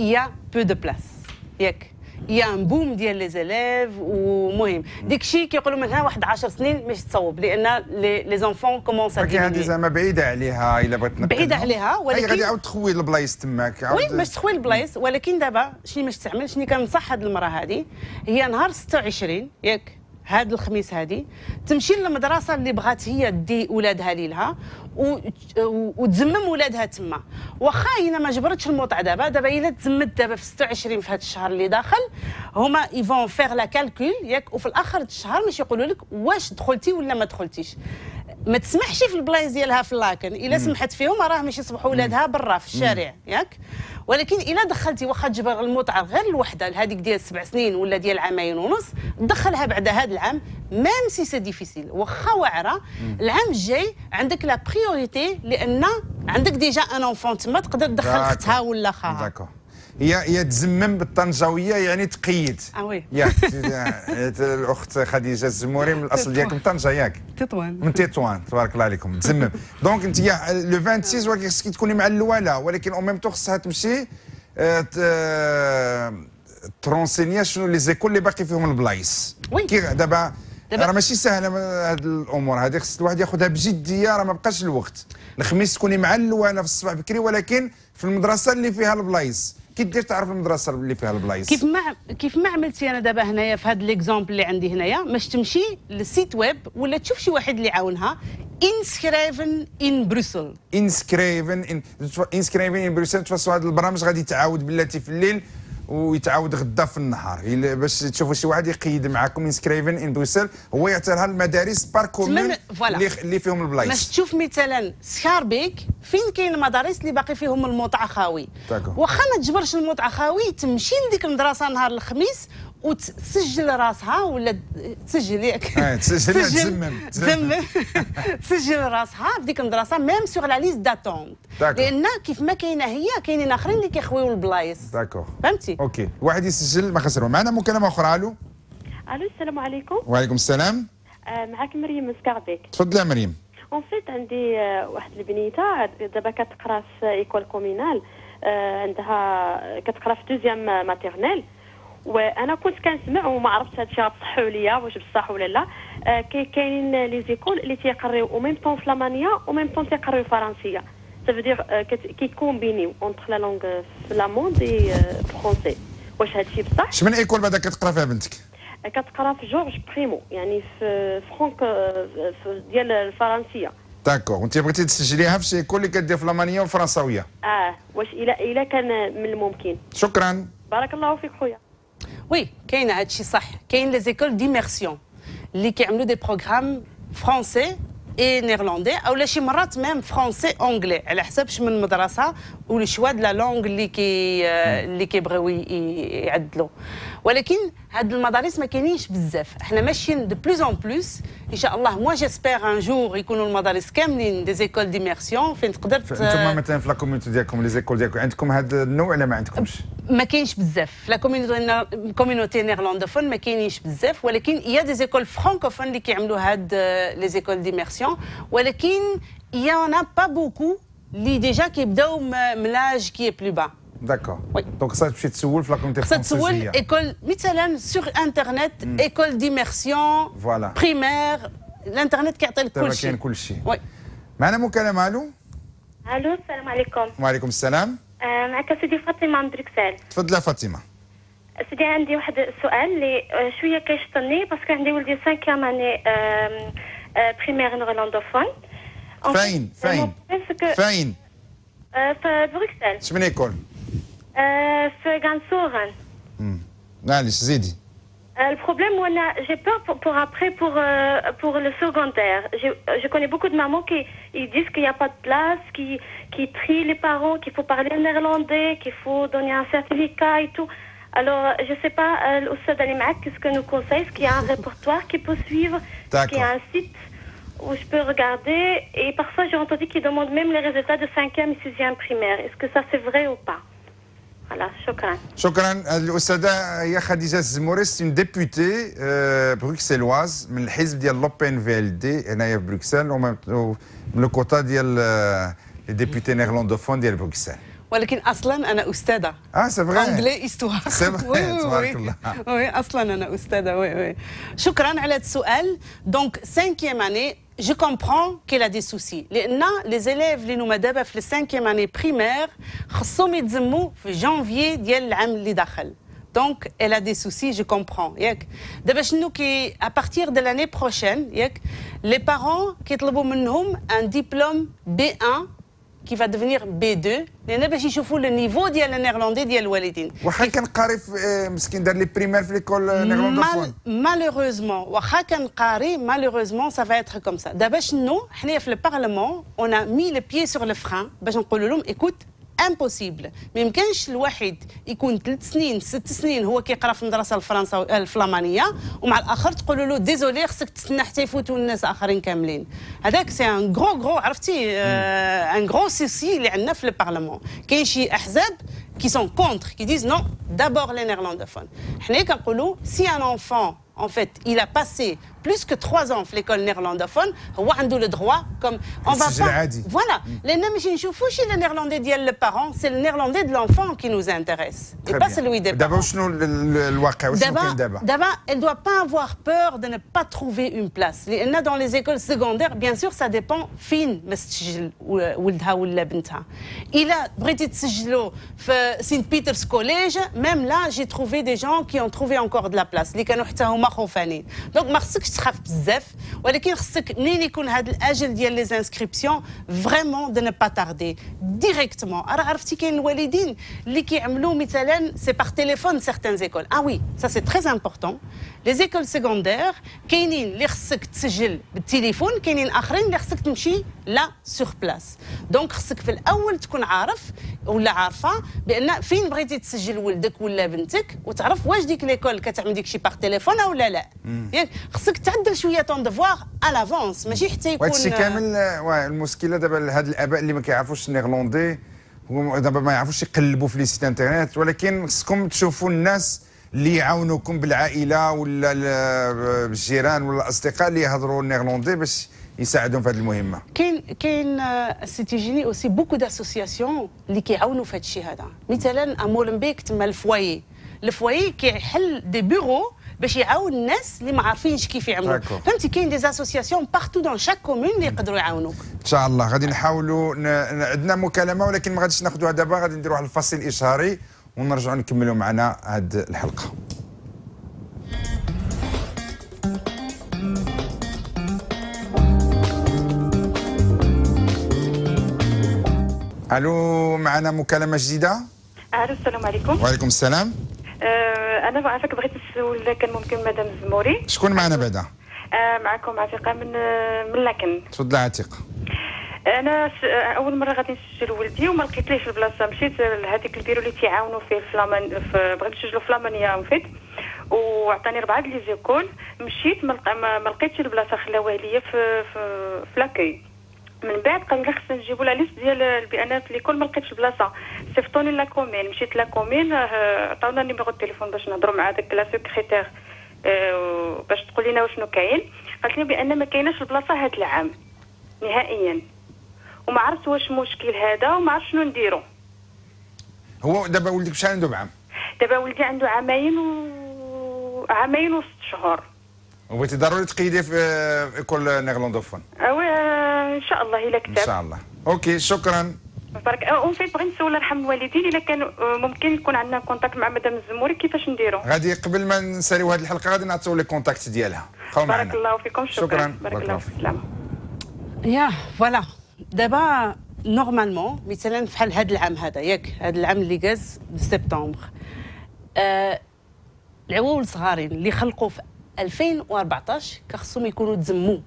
il y a peu de place ياك يا نبوم ديال لي زيليف ومهم داك الشيء كيقولوا منها واحد عشر سنين باش تصوب لان لي زونفون كومونس ديك هذه زعما بعيده عليها الا بغيت نقول بعيده عليها ولكن غادي عاود تخوي البلايص تماك وي باش تخوي البلايص ولكن دابا شنو باش تعمل شنو كنصح هذه المراه هذه هي نهار ستة وعشرين ياك هاد الخميس هادي تمشي للمدرسه اللي بغات هي دي ولادها ليلها وتزمم ولادها تما واخا هي ما جبرتش الموطع دابا دابا الا تزمت دابا في ستة وعشرين في هاد الشهر اللي داخل هما يفون فيغ لا كالكول ياك وفي الاخر الشهر باش يقولوا لك واش دخلتي ولا ما دخلتيش ما تسمحش في البلايص ديالها في اللاكن الا سمحت فيهم راه ماشي يصبحوا ولادها برا في الشارع ياك ولكن الا دخلتي واخا تجبر الموطع غير الوحده هذيك ديال سبع سنين ولا ديال عامين ونص دخلها بعد هذا العام ميم سي سي ديفيسيل واخا واعره العام الجاي عندك لا بريوريتي لان عندك ديجا ان اونفون تما تقدر تدخل اختها ولا خاها داكو هي تزمم بالطنجاويه يعني تقيد اه وي الاخت خديجه الزموري من الاصل ديالكم طنجه ياك تطوان من تطوان تبارك الله عليكم تزمم دونك انت لو ستة وعشرين ولكن خصك تكوني مع الواله ولكن او ميم تو خصها تمشي ترونسينيا شنو لي زيكول اللي باقي فيهم البلايص كي دابا راه ماشي سهله هاد الامور هذه خص الواحد ياخذها بجديه راه ما بقاش الوقت الخميس تكوني مع الواله في الصباح بكري ولكن في المدرسه اللي فيها البلايص كي دير تعرف المدرسه اللي فيها البلايص كيف ما كيف ما عملتي انا دابا هنايا في هذا ليكزومبل اللي عندي هنايا ماش تمشي للسيت ويب ولا تشوف شي واحد اللي يعاونها انسكريفن ان بروسل انسكريفن ان انسكريفن ان بروسل تفصوا هذا البرامج غادي تعاود بلاتي في الليل ويتعاود غدا في النهار باش تشوفوا شي واحد يقيد معاكم انسكريفن ان بروسل هو يعتبرها المدارس باركومون اللي اللي فيهم البلايص باش تشوف مثلا سكاربيك فين كاين المدارس اللي باقي فيهم الموطع خاوي واخا ما تجبرش الموطع خاوي تمشي لديك المدرسه نهار الخميس وتسجل راسها ولا تسجل ياك اه تسجل تزمم تزمم تسجل راسها بديك المدرسه ميم سوغ لا ليست داتونت لان كيف ما كاينه هي كاينين اخرين اللي كيخويو البلايص داكور فهمتي اوكي واحد يسجل ما خسروا معنا مكالمه اخرى الو الو السلام عليكم وعليكم السلام آه معك مريم من سكاربيك تفضلي يا مريم اون فيت عندي واحد البنيته دابا كتقرا في ايكول كومينال آه عندها كتقرا في دوزيام ماتيرنيل وانا كنت كنسمع وما عرفتش هادشي غتصحوا ليا واش بصح ولا لا آه كاينين لي زيكول اللي تيقريو او ميم طون فلامانيه او ميم طون تيقريو فرنسيه تافدير آه كيكومبينيو اونتر لا لونغ فلاموند اي فرونسي واش هادشي بصح شمن ايكول بعدا كتقرا فيها بنتك آه كتقرا في جورج بريمو يعني في فرانك آه ديال الفرنسيه داكور وانت بغيتي تسجليها في شي ايكول اللي كدير فلامانيه وفرنساويه اه واش الا الا كان من الممكن شكرا بارك الله فيك خويا وي كاين هادشي صح كاين لي زيكول ديميرسيون اللي كيعملوا دي بروغرام فرونسي اي نيرلندي اولا شي مرات ميم فرونسي اونغلي على حساب شمن المدرسه والشوا دو لا لونغ اللي كي اللي كيبغيو يعدلوا ولكن هاد المدارس ما كاينينش بزاف حنا ماشيين دو بلوز اون بلوز ان شاء الله موا جيسبيغ ان جور يكونوا المدارس كاملين دي زيكول ديميرسيون فين تقدر انتوما مثلا في لا كوميونيتي ديالكم لي زيكول ديالكم عندكم هاد النوع ولا ما عندكمش ما كاينش بزاف في لا كوميونيتي كوميونيتي نيرلاندوفون ما كاينينش بزاف ولكن يا دي زيكول فرانكوفون اللي كيعملوا هاد لي زيكول ديميرسيون ولكن يا انا با بوكو اللي ديجا كيبداو من لاج كي بلو با داكور دونك خصها تمشي تسول في لا كوميونيتي فرونسيزية خصها تسول ايكول مثلا سور انترنت ايكول ديميرسيون بريمير الانترنت كيعطي لك كلشي كاين كلشي وي معنا مكالمه الو الو السلام عليكم وعليكم السلام معك سيدي فاطمه من بروكسل تفضلي فاطمه سيدي عندي واحد السؤال اللي شويه كيشطني باسكو عندي ولدي خمسة اني بريمير نيرلاندوفون فين فين فين في بروكسل شمن ايكول في غانسوران معليش زيدي Euh, le problème, Wana, j'ai peur pour, pour après, pour, euh, pour le secondaire. Je, je connais beaucoup de mamans qui ils disent qu'il n'y a pas de place, qui, qui trient les parents, qu'il faut parler néerlandais, qu'il faut donner un certificat et tout. Alors, je ne sais pas, euh, Oustad Alimak, qu'est-ce que nous conseille? Est-ce qu'il y a un répertoire qui peut suivre? Est-ce qu'il y a un site où je peux regarder? Et parfois, j'ai entendu qu'ils demandent même les résultats de cinquième et sixième primaire. Est-ce que ça, c'est vrai ou pas? Voilà, شكرا. شكرا الأستاذة هي خديجة الزموري سيون ديبوتي بروكسيلواز من الحزب ديال لوبين في ال دي هنايا في بروكسل ومن لو كوطا ديال لي ديبوتي نيرلاندوفون ديال بروكسل. ولكن أصلا أنا أستاذة. آه أندلي إستوار. تبارك الله. وي أصلا أنا أستاذة. وي وي. شكرا على هذا السؤال. دونك cinquième année. Je comprends qu'elle a des soucis. Les élèves qui nous mettent dans la cinquième année primaire, ils mettent en janvier de l'année dernière. Donc, elle a des soucis, je comprends. À partir de l'année prochaine, les parents qui demandent un diplôme B un qui va devenir B deux. لأن باش يشوفوا النيفو ديال النيرلندي ديال الوالدين. واخا كنقاري مسكين دار لي بريمير في ليكول نيرلندوفون. مالوغوزمون واخا كنقاري مالوغوزمون سا فا اتر كوم سا. دابا شنو حنايا في البارلمون اون ا مي لو بيي سور لو فران باش نقولوا لهم ايكوت امبوسيبل ما يمكنش الواحد يكون ثلاث سنين ست سنين هو كيقرا في المدرسه الفرنساويه الفلامانيه ومع الاخر تقولوا له ديزولي خصك تستنى حتى يفوتوا الناس اخرين كاملين. هذاك سي ان غرو غرو عرفتي ان غرو سيسي اللي عندنا في البرلمان. كاين شي احزاب كي سون كونتر كي ديز نو دابور لي نيرلاندوفون. حنا كنقولوا سي ان انفون en fait il a passé plus que trois ans à l'école néerlandophone هو عنده le droit comme on va pas voilà les noms je ne trouve pas le néerlandais ديال le parent c'est le néerlandais de l'enfant qui nous intéresse et pas celui des parents. D'abord شنو الواقع واش كاين دابا دابا elle doit pas avoir peur de ne pas trouver une place لان dans les écoles secondaires bien sûr ça dépend فين ما تسجل ولدها ولا بنتها. Il a بغيتي تسجلو في سانت بيترز كوليج même là j'ai trouvé des gens qui ont trouvé encore de la place اللي كانوا حتى هما خوفانين. دونك ما خصكش تخاف بزاف ولكن خصك منين يكون هذا الاجل ديال لي زانسكريبسيون فريمون دو نو با تاردي ديريكتومون. راه عرفتي كاين الوالدين اللي كيعملوا مثلا سي باغ تيليفون سيغتان زيكول. اه وي سا سي تري امبورطون. لي زيكول سيكوندير كاينين اللي خصك تسجل بالتليفون كاينين اخرين اللي خصك تمشي لا سور بلاس. دونك خصك في الاول تكون عارف ولا عارفه بان فين بغيتي تسجل ولدك ولا بنتك وتعرف واش ديك ليكول كتعمل ديك شي باغ تيليفون او لا لا. ياك خصك تعدل شويه طون دفواغ الافونس ماشي حتى يكون هادشي كامل. المشكله دابا هاد الاباء اللي ما كيعرفوش النيرلندي دابا ما يعرفوش يقلبوا في لي سيت انترنيت ولكن خصكم تشوفوا الناس اللي يعاونوكم بالعائله ولا الجيران ولا الاصدقاء اللي يهضروا النيرلندي باش يساعدهم في هذه المهمه. كاين كاين سي تيجيني اوسي بوكو داسوسياسيون اللي كيعاونوا في هذا الشيء هذا. مثلا مولنبيك تما الفوايي الفوايي كيحل دي بيرو باش يعاون الناس اللي ما عارفينش كيف يعملوا. فهمتي كاين دي زاسوسياسيون بارتو دون شاك كومون اللي يقدروا يعاونوك. ان شاء الله غادي نحاولوا ن... عندنا مكالمه ولكن ما غاديش ناخذوها دابا غادي نديروا واحد الفصل اشهاري ونرجعوا نكملوا معنا هذه الحلقه. الو معنا مكالمه جديده. الو السلام عليكم. وعليكم السلام. أه انا عافاك بغيت نسول كان ممكن مدام زموري. شكون معنا بعدا؟ أه معكم عتيقه من من لكن. تفضلي عتيقه. انا اول مره غادي نسجل ولدي وما لقيتليش البلاصه مشيت لهذيك البيرو اللي تيعاونوا فيه الفلامان بغيت نسجلو فلامانيا انفيت وعطاني ربعه ديال زيكول مشيت ما لقيتش البلاصه خلاوه ليا في في لاكاي. من بعد قالوا لي خصنا نجيبوا لا ليست ديال البيانات في ليكول ما لقيتش البلاصه صيفطوني لا كومين مشيت لا كومين عطاونا النيميرو التليفون باش نهضروا مع داك لا سكرتير باش تقول لنا وشنو كاين. قالت لي بان ما كايناش البلاصه هذا العام نهائيا وما عرفت واش مشكل هذا وما عرفت شنو نديرو. هو دابا ولدك شحال عنده بعام؟ دابا ولدي عنده عامين و عامين وست شهور. وبغيتي ضروري تقيديه في كل نيرلندوفون. اوي ان شاء الله الا كتب. ان شاء الله. اوكي شكرا. بارك اون فيت بغيت نسول نرحم الوالدين الا كان ممكن يكون عندنا كونتاكت مع مدام الزموري كيفاش نديرو. غادي قبل ما نساليو هذه الحلقه غادي نعطيو لي كونتاكت ديالها. بارك الله فيكم. شكرا. شكرا. بارك, بارك الله فيك. السلامه. ياه فوالا. دابا نورمالمون مثلا فحال هذا العام هذا ياك هذا العام اللي داز سبتمبر أه العواول الصغارين اللي خلقوا في ألفين وأربعطاش كخصهم يكونوا تزموا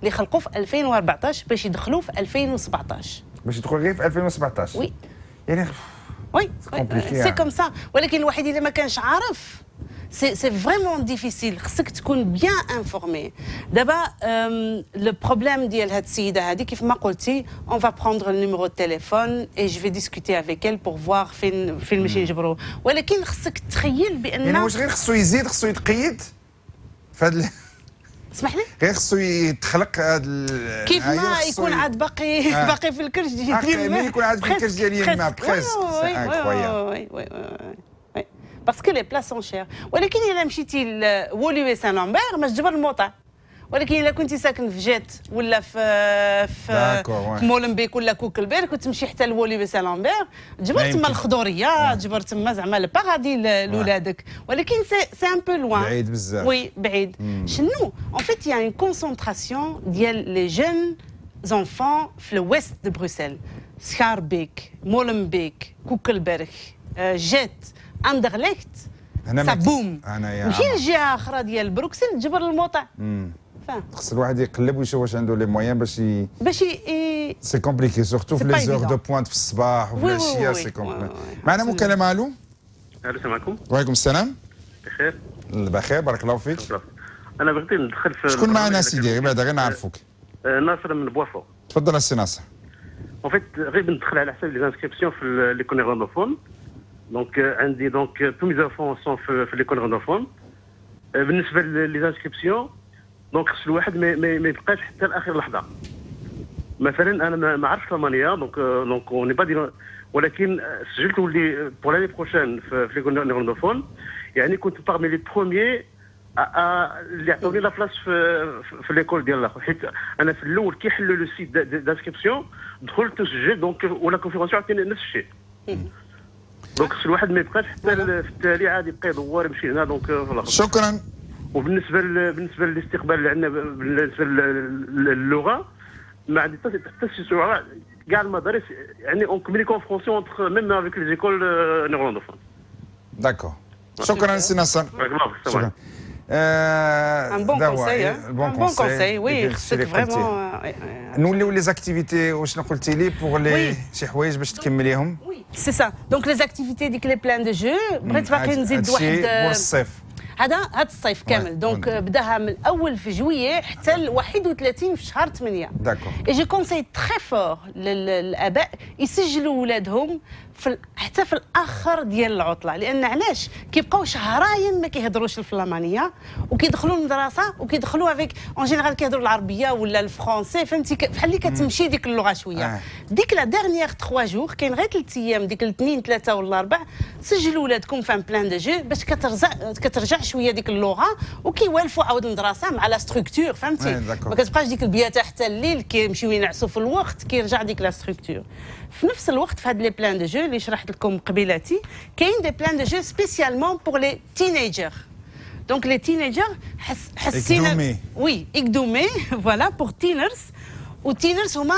اللي خلقوا في ألفين وأربعطاش باش يدخلوا في ألفين وسبعطاش باش يدخلوا غير في ألفين وسبعطاش. وي يعني وي سي كوم سا. ولكن الواحد الا ما كانش عارف سي سي فريمون ديفيسيل خصك تكون بيان انفورمي. دابا لو بروبليم ديال هاد السيده هادي كيف ما قلتي اون فا بروندر النيميرو تيليفون اي جو في ديسكوتي افيك ال بور فوار فين فين ماشي يجبرو. ولكن خصك تخيل بان يعني واش غير خصو يزيد خصو يتقيد فهاد اسمح لي غير خصو يتخلق هذا كيف ما يكون عاد باقي باقي في الكرش ديال اليمين يكون عاد في الكرش ديال اليمين بريسك سي انكرويابل باسكو لي بلاص سون شير. ولكن الا مشيتي لوليوي سان لامبير ما تجبر الموطا، ولكن الا كنتي ساكن في جات ولا في في, في مولنبيك ولا كوكلبير وتمشي حتى لوليوي سان لامبير تجبر تما الخضوريه، تجبر تما زعما الباغادي لولادك، ولكن سي ان بو لوان بعيد بزاف. وي بعيد. مم. شنو اون فيت يا اون كونسونطراسيون ديال لي جون زونفون في الويست دو بروسيل، سخاربيك، مولنبيك، كوكلبير، جات، أندرليخت، سا بوم. مشي لجهه اخرى ديال بروكسل تجبر الموطا. خص الواحد يقلب ويشوف واش عنده لي موان باش باش سي كومبليكي سورتو في لي زور دو بوينت في الصباح وفي العشيه سي كومبليكي. معنا مكالمه. الو الو السلام عليكم. وعليكم السلام. بخير بخير بارك الله فيك. انا بغيت ندخل في شكون معنا سيدي غير بعدا غير نعرفوك. ناصر من بوافو. تفضل السي ناصر. اون فيت غير بندخل على حساب لي انسكريبسيون في لي كونيغونوفون دونك عندي دونك تو مي زونفون سون في لي كونيغونوفون. بالنسبه لي انسكريبسيون دونك خص الواحد ما ما يبقاش حتى لاخر لحظه. مثلا انا ما عرفتش المانيا دونك دونك اوني با دي، ولكن سجلت ولي بور لاني بروشين في في كونيغوندوفون، يعني كنت باغمي لي بروميي اللي عطوني لابلاس في في ليكول ديال الاخر، حيت انا في الاول كي حلوا لو سيت دانسكريبسيون دخلت وسجلت دونك ولا كونفيرماسيون عطيني نفس الشيء. دونك خص الواحد ما يبقاش حتى في التالي عاد يبقى يدور يمشي هنا دونك في الاخر. شكرا. وبالنسبه بالنسبه للاستقبال اللي عندنا بالنسبه للغه ما عندي حتى شي سرعه كاع المدارس، يعني اون كومونيكون فرونسي اونتر ميم افيك ليزيكول نيرلاندوفون. داكور شكرا سي ناصر. شكرا. ان بون كونساي ان بون كونساي وي خصك فريمون نوليو لي زاكتيفيتي. وشنو قلتي لي بوغ لي شي حوايج باش تكمليهم؟ وي سي سا دونك لي زاكتيفيتي ديك لي بلان دو جو بغيت باقي نزيد واحد الصيف. هذا هذا الصيف كامل دونك بداها من الاول في جويي حتى ل واحد وثلاثين في شهر ثمانية. داكور. اي جي كونساي تري فور للاباء يسجلوا ولادهم في حتى في الاخر ديال العطله، لان علاش كيبقاو شهرين ما كيهضروش في الالمانيه وكيدخلوا المدرسه وكيدخلوا افيك اون جينيرال كيهضروا العربيه ولا الفرونسي، فهمتي بحال اللي كتمشي ديك اللغه شويه. آه. ديك لا ديرنيير تخوا جوغ كاين غير ثلاث ايام ديك الاثنين ثلاثه ولا اربع سجلوا ولادكم فان بلان دو جو باش كترجع كترجع شويه ديك اللغه وكيوالفوا عاود المدرسه مع لا ستركتور، فهمتي ما كتبقاش ديك البياته حتى الليل كيمشيو ينعسوا في الوقت كيرجع ديك لا ستركتور. في نفس الوقت في هاد لي بلان دو جو اللي شرحت لكم قبيلاتي كاين دي بلان دو جو سبيسيالمون بور لي تينيجر. دونك لي تينيجر حس حسينا وي اكدومي فوالا بور تينرز، والتينرز هما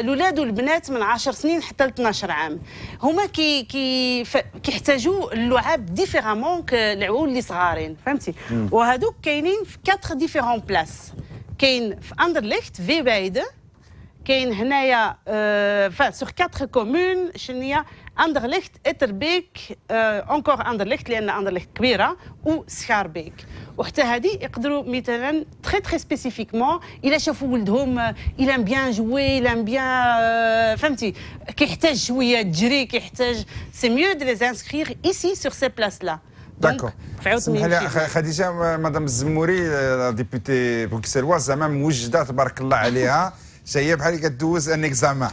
الولاد والبنات من عشر سنين حتى ل اثناش عام، هما كي كي كيحتاجوا اللعاب ديفيرامون كالعول اللي صغارين، فهمتي؟ وهذوك كاينين في كاتر ديفيرون بلاس، كاين في اندرليخت في بعيده، كاين هنايا فا سور كاتر كومون شنيا اندرليخت اتربيك اونكور اندرليخت لان اندرليخت كبيره وسخاربيك. وحتى هذه يقدروا مثلا تري تري سبيسيفيكمون الا شافوا ولدهم يلام بيان جوي يلام بيان فهمتي كيحتاج شويه تجري كيحتاج سي ميو دو لي انسكريغ ايسي سور سي بلاس لا. داكور سمح لي خديجه مدام الزموري ديبوتي بروكسلواز زعما موجده تبارك الله عليها جايه بحال اللي كدوز ان اكزامان.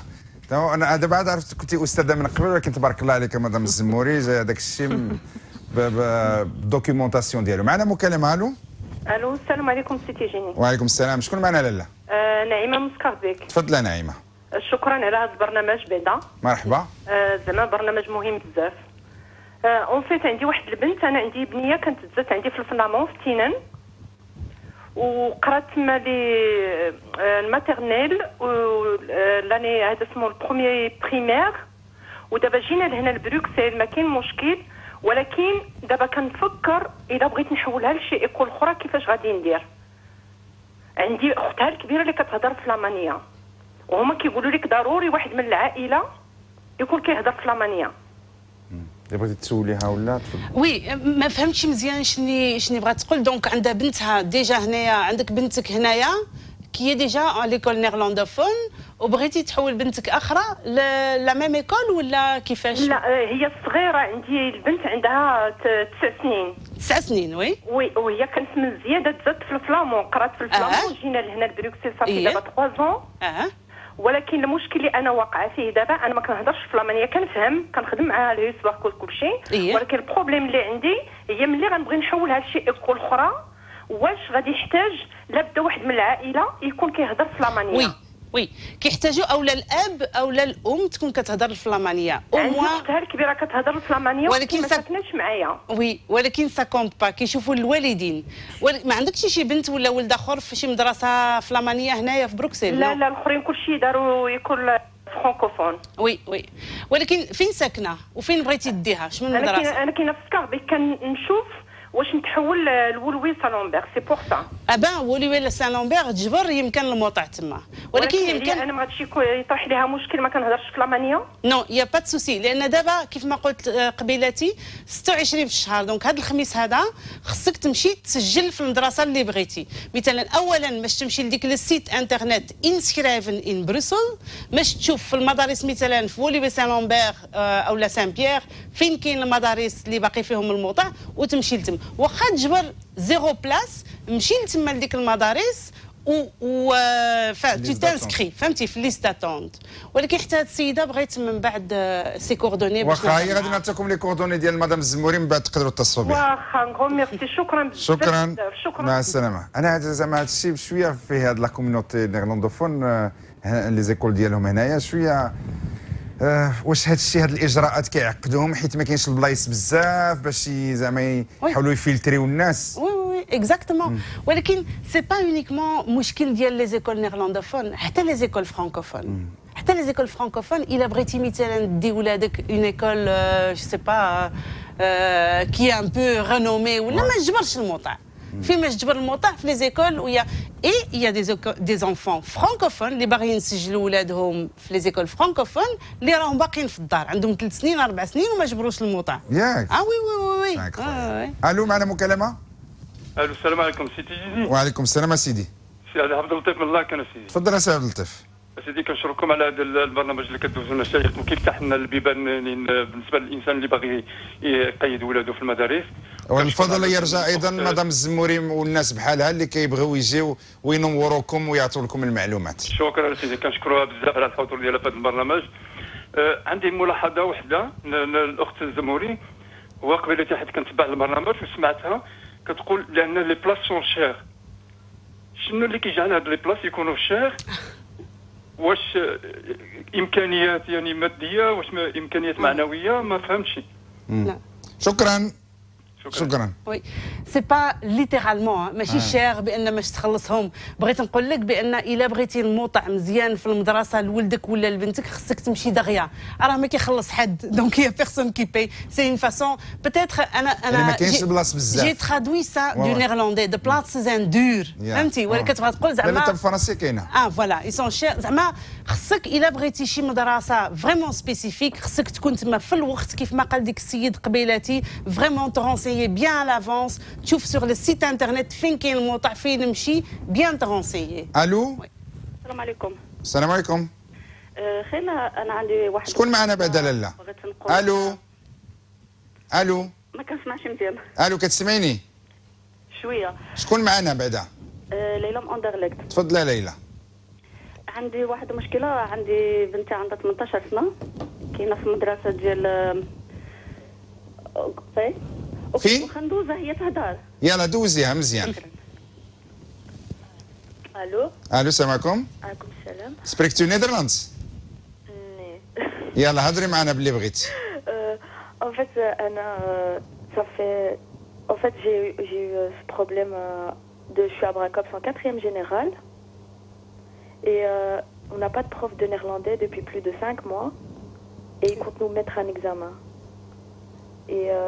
انا دابا عاد عرفت كنتي استاذه من قبل، ولكن تبارك الله عليك مدام الزموري داك الشيء بالدوكيومونطاسيون ديالو. معنا مكالمه. الو الو السلام عليكم سي تيجيني. وعليكم السلام. شكون معنا لاله؟ آه نعيمه من سكاربيك. تفضلي نعيمه. شكرا على هذا البرنامج بعدا. مرحبا. آه زعما برنامج مهم بزاف. اون آه فيت عندي واحد البنت، انا عندي بنيه كانت تزات عندي في الفنامون في تينان وقرات تما لي الماتيرنيل لاني هذا اسمه البروميي بريمير، ودابا جينا لهنا لبروكسل ما كاين مشكل، ولكن دابا كنفكر اذا بغيت نحولها لشي ايكول اخرى كيفاش غادي ندير. عندي اختها الكبيره اللي كتهضر في الالمانيه وهما كيقولوا لك ضروري واحد من العائله يكون كيهضر في الالمانيه. اللي بغيتي تسوليها ولا وي ما فهمتش مزيان شني شني بغات تقول. دونك عندها بنتها ديجا هنايا، عندك بنتك هنايا كي ديجا على ليكول نيرلاندوفون وبغيتي تحول بنتك اخرى لا ميم ايكول ولا كيفاش؟ لا هي صغيره، عندي البنت عندها تسع سنين. تسع سنين وي وي وهي كانت من زياده زادت في الفلامون، قرات في الفلامون وجينا لهنا لبروكسل صافي دابا ثلاثة زون. اه ولكن المشكل اللي انا واقعه فيه دابا انا ما كنهضرش فلامانيه، كنفهم كنخدم معاها الهي سباكول كلشي، ولكن البروبليم اللي عندي هي ملي غنبغي نحولها لشي ايكول اخرى واش غادي يحتاج لابد واحد من العائله يكون كيهضر فلامانيه. وي وي كيحتاجوا اولا الاب اولا الام تكون كتهضر الفلامانيه. عندي اختها الكبيره كتهضر الفلامانيه ولكن ما ساكناش معايا. وي ولكن سا كونط با، كيشوفوا الوالدين. ما عندكش شي بنت ولا ولد اخر في شي مدرسه فلامانيه هنايا في بروكسل؟ لا لا الاخرين كلشي داروا يكون فرانكوفون. وي وي ولكن فين ساكنه وفين بغيتي ديها؟ شنو المدرسه؟ انا كاينه في سكاربيك كنشوف واش نتحول لولوي سالومبيغ سي بور سا. ابا ولوي سالومبيغ تجبر يمكن الموطع تما، ولكن يمكن انا ما غاديش يطرح ليها مشكل ما كنهضرش فلامانيه. نو يا با سوسي، لان دابا كيف ما قلت قبيلاتي ستة وعشرين في الشهر، دونك هذا الخميس هذا خصك تمشي تسجل في المدرسه اللي بغيتي. مثلا اولا باش تمشي لديك السيت انترنت انسكرايفن ان بروسل، باش تشوف في المدارس مثلا في ولوي سالومبيغ اولا سان بيير فين كاين المدارس اللي باقي فيهم الموطع وتمشي لتم. واخا تجبر زيرو بلاس مشي لتما لديك المدارس و و تو تانسكري فهمتي في ليست اتوند. ولكن حتى هاد السيده بغيت من بعد سي كوردوني. واخا هي غادي نعطيكم لي كوردوني ديال مدام الزموري من بعد تقدروا تتصلوا بها. واخا نغو ميرسي، شكرا بزاف. شكرا شكرا مع السلامه. انا هذا زعما هادشي بشويه في هاد لا كوميونيتي نيرلاندوفون لي زيكول ديالهم هنايا شويه. أه واش هادشي هاد الاجراءات كيعقدوهم حيت ما كاينش البلايص بزاف باش زعما يحاولوا يفلتريو الناس. وي وي اكزاكتومون، ولكن سي با اونيكمون مشكل ديال لي زيكول نيرلاندوفون، حتى لي زيكول فرانكوفون، حتى لي زيكول فرانكوفون الا بغيتي مثلا دي ولادك اون ايكول جو سي با كي ان بو رينومي ولا ما تجبرش الموطع. فين ما تجبر الموطع في لي زيكول ويا اي يا دي دي انفون فرانكوفون اللي باغيين يسجلوا ولادهم في لي زيكول فرانكوفون اللي راهم باقيين في الدار عندهم ثلاث سنين أربع سنين وما جبروش الموطع. ياك؟ اه وي وي وي وي. آه الو معنا مكالمه. الو السلام عليكم سي تيجيني. وعليكم السلام سيدي. سي عبد اللطيف من لاكن سيدي. تفضل سي عبد اللطيف. سيدي كنشكركم على هذا البرنامج اللي كدوزوا لنا الشيخ وكيفتح لنا البيبان بالنسبه للانسان اللي باغي يقيد ولاده في المدارس. والفضل يرجع ايضا مدام الزموري والناس بحالها اللي كيبغيو يجيو وينوروكم ويعطوا لكم المعلومات. شكرا سيدي كنشكروها بزاف على الحضور ديالها في هذا البرنامج. آه عندي ملاحظه واحده الاخت الزموري وقبيلتي حيت كنتبع البرنامج وسمعتها كتقول لان لي بلاص سون شير. شنو اللي كيجعل هاد لي بلاص يكونوا شير؟ واش امكانيات يعني ماديه واش امكانيات معنويه؟ ما فهمتش. لا شكرا شكرا. وي سي با ليترالمون ماشي شير بان باش تخلصهم، بغيت نقول لك بان الا بغيتي الموطع مزيان في المدرسه لولدك ولا لبنتك خصك تمشي دغيا، راه ما كيخلص حد دونك يا بيرسون كي باي سي اون فاسون بوتيتر. انا انا جي ترادوي سا دو نيرلاندي دو بلاص زان دور فهمتي، ولكن كتبغي تقول زعما لا حتى بالفرنسي كاينه. اه فوالا اي سون شير زعما خصك الا بغيتي شي مدرسه فريمون سبيسيفيك خصك تكون تما في الوقت كيف ما قال ديك السيد قبيلاتي فريمون ترونسي bien à l'avance, tu sur le site internet fin qu'il monte fin m'chi bien te renseigner. Allô السلام عليكم. السلام عليكم. خينا انا عندي واحد شكون معنا بعد لاله؟ الو الو ما كنسمعش مزيان. الو كتسمعيني شويه؟ شكون معنا بعدا؟ ليلى من أندرليكت. تفضلي ليلى. عندي واحد مشكله، عندي بنتي عندها ثمنطاش سنه كاينه في مدرسه ديال صافي في وخندوزه هي تهضر. يلا دوزيها مزيان. الو الو السلام عليكم. عليكم السلام. سبريكتو نيدرلاندس؟ ني. يلا هضري معنا باللي بغيتي. اون فيت انا صافي اون فيت جي جي سو بروبليم دو شو براكوبس en quatrième générale et on n'a pas de prof de néerlandais depuis plus de cinq mois et ils comptent nous mettre un examen. Et euh,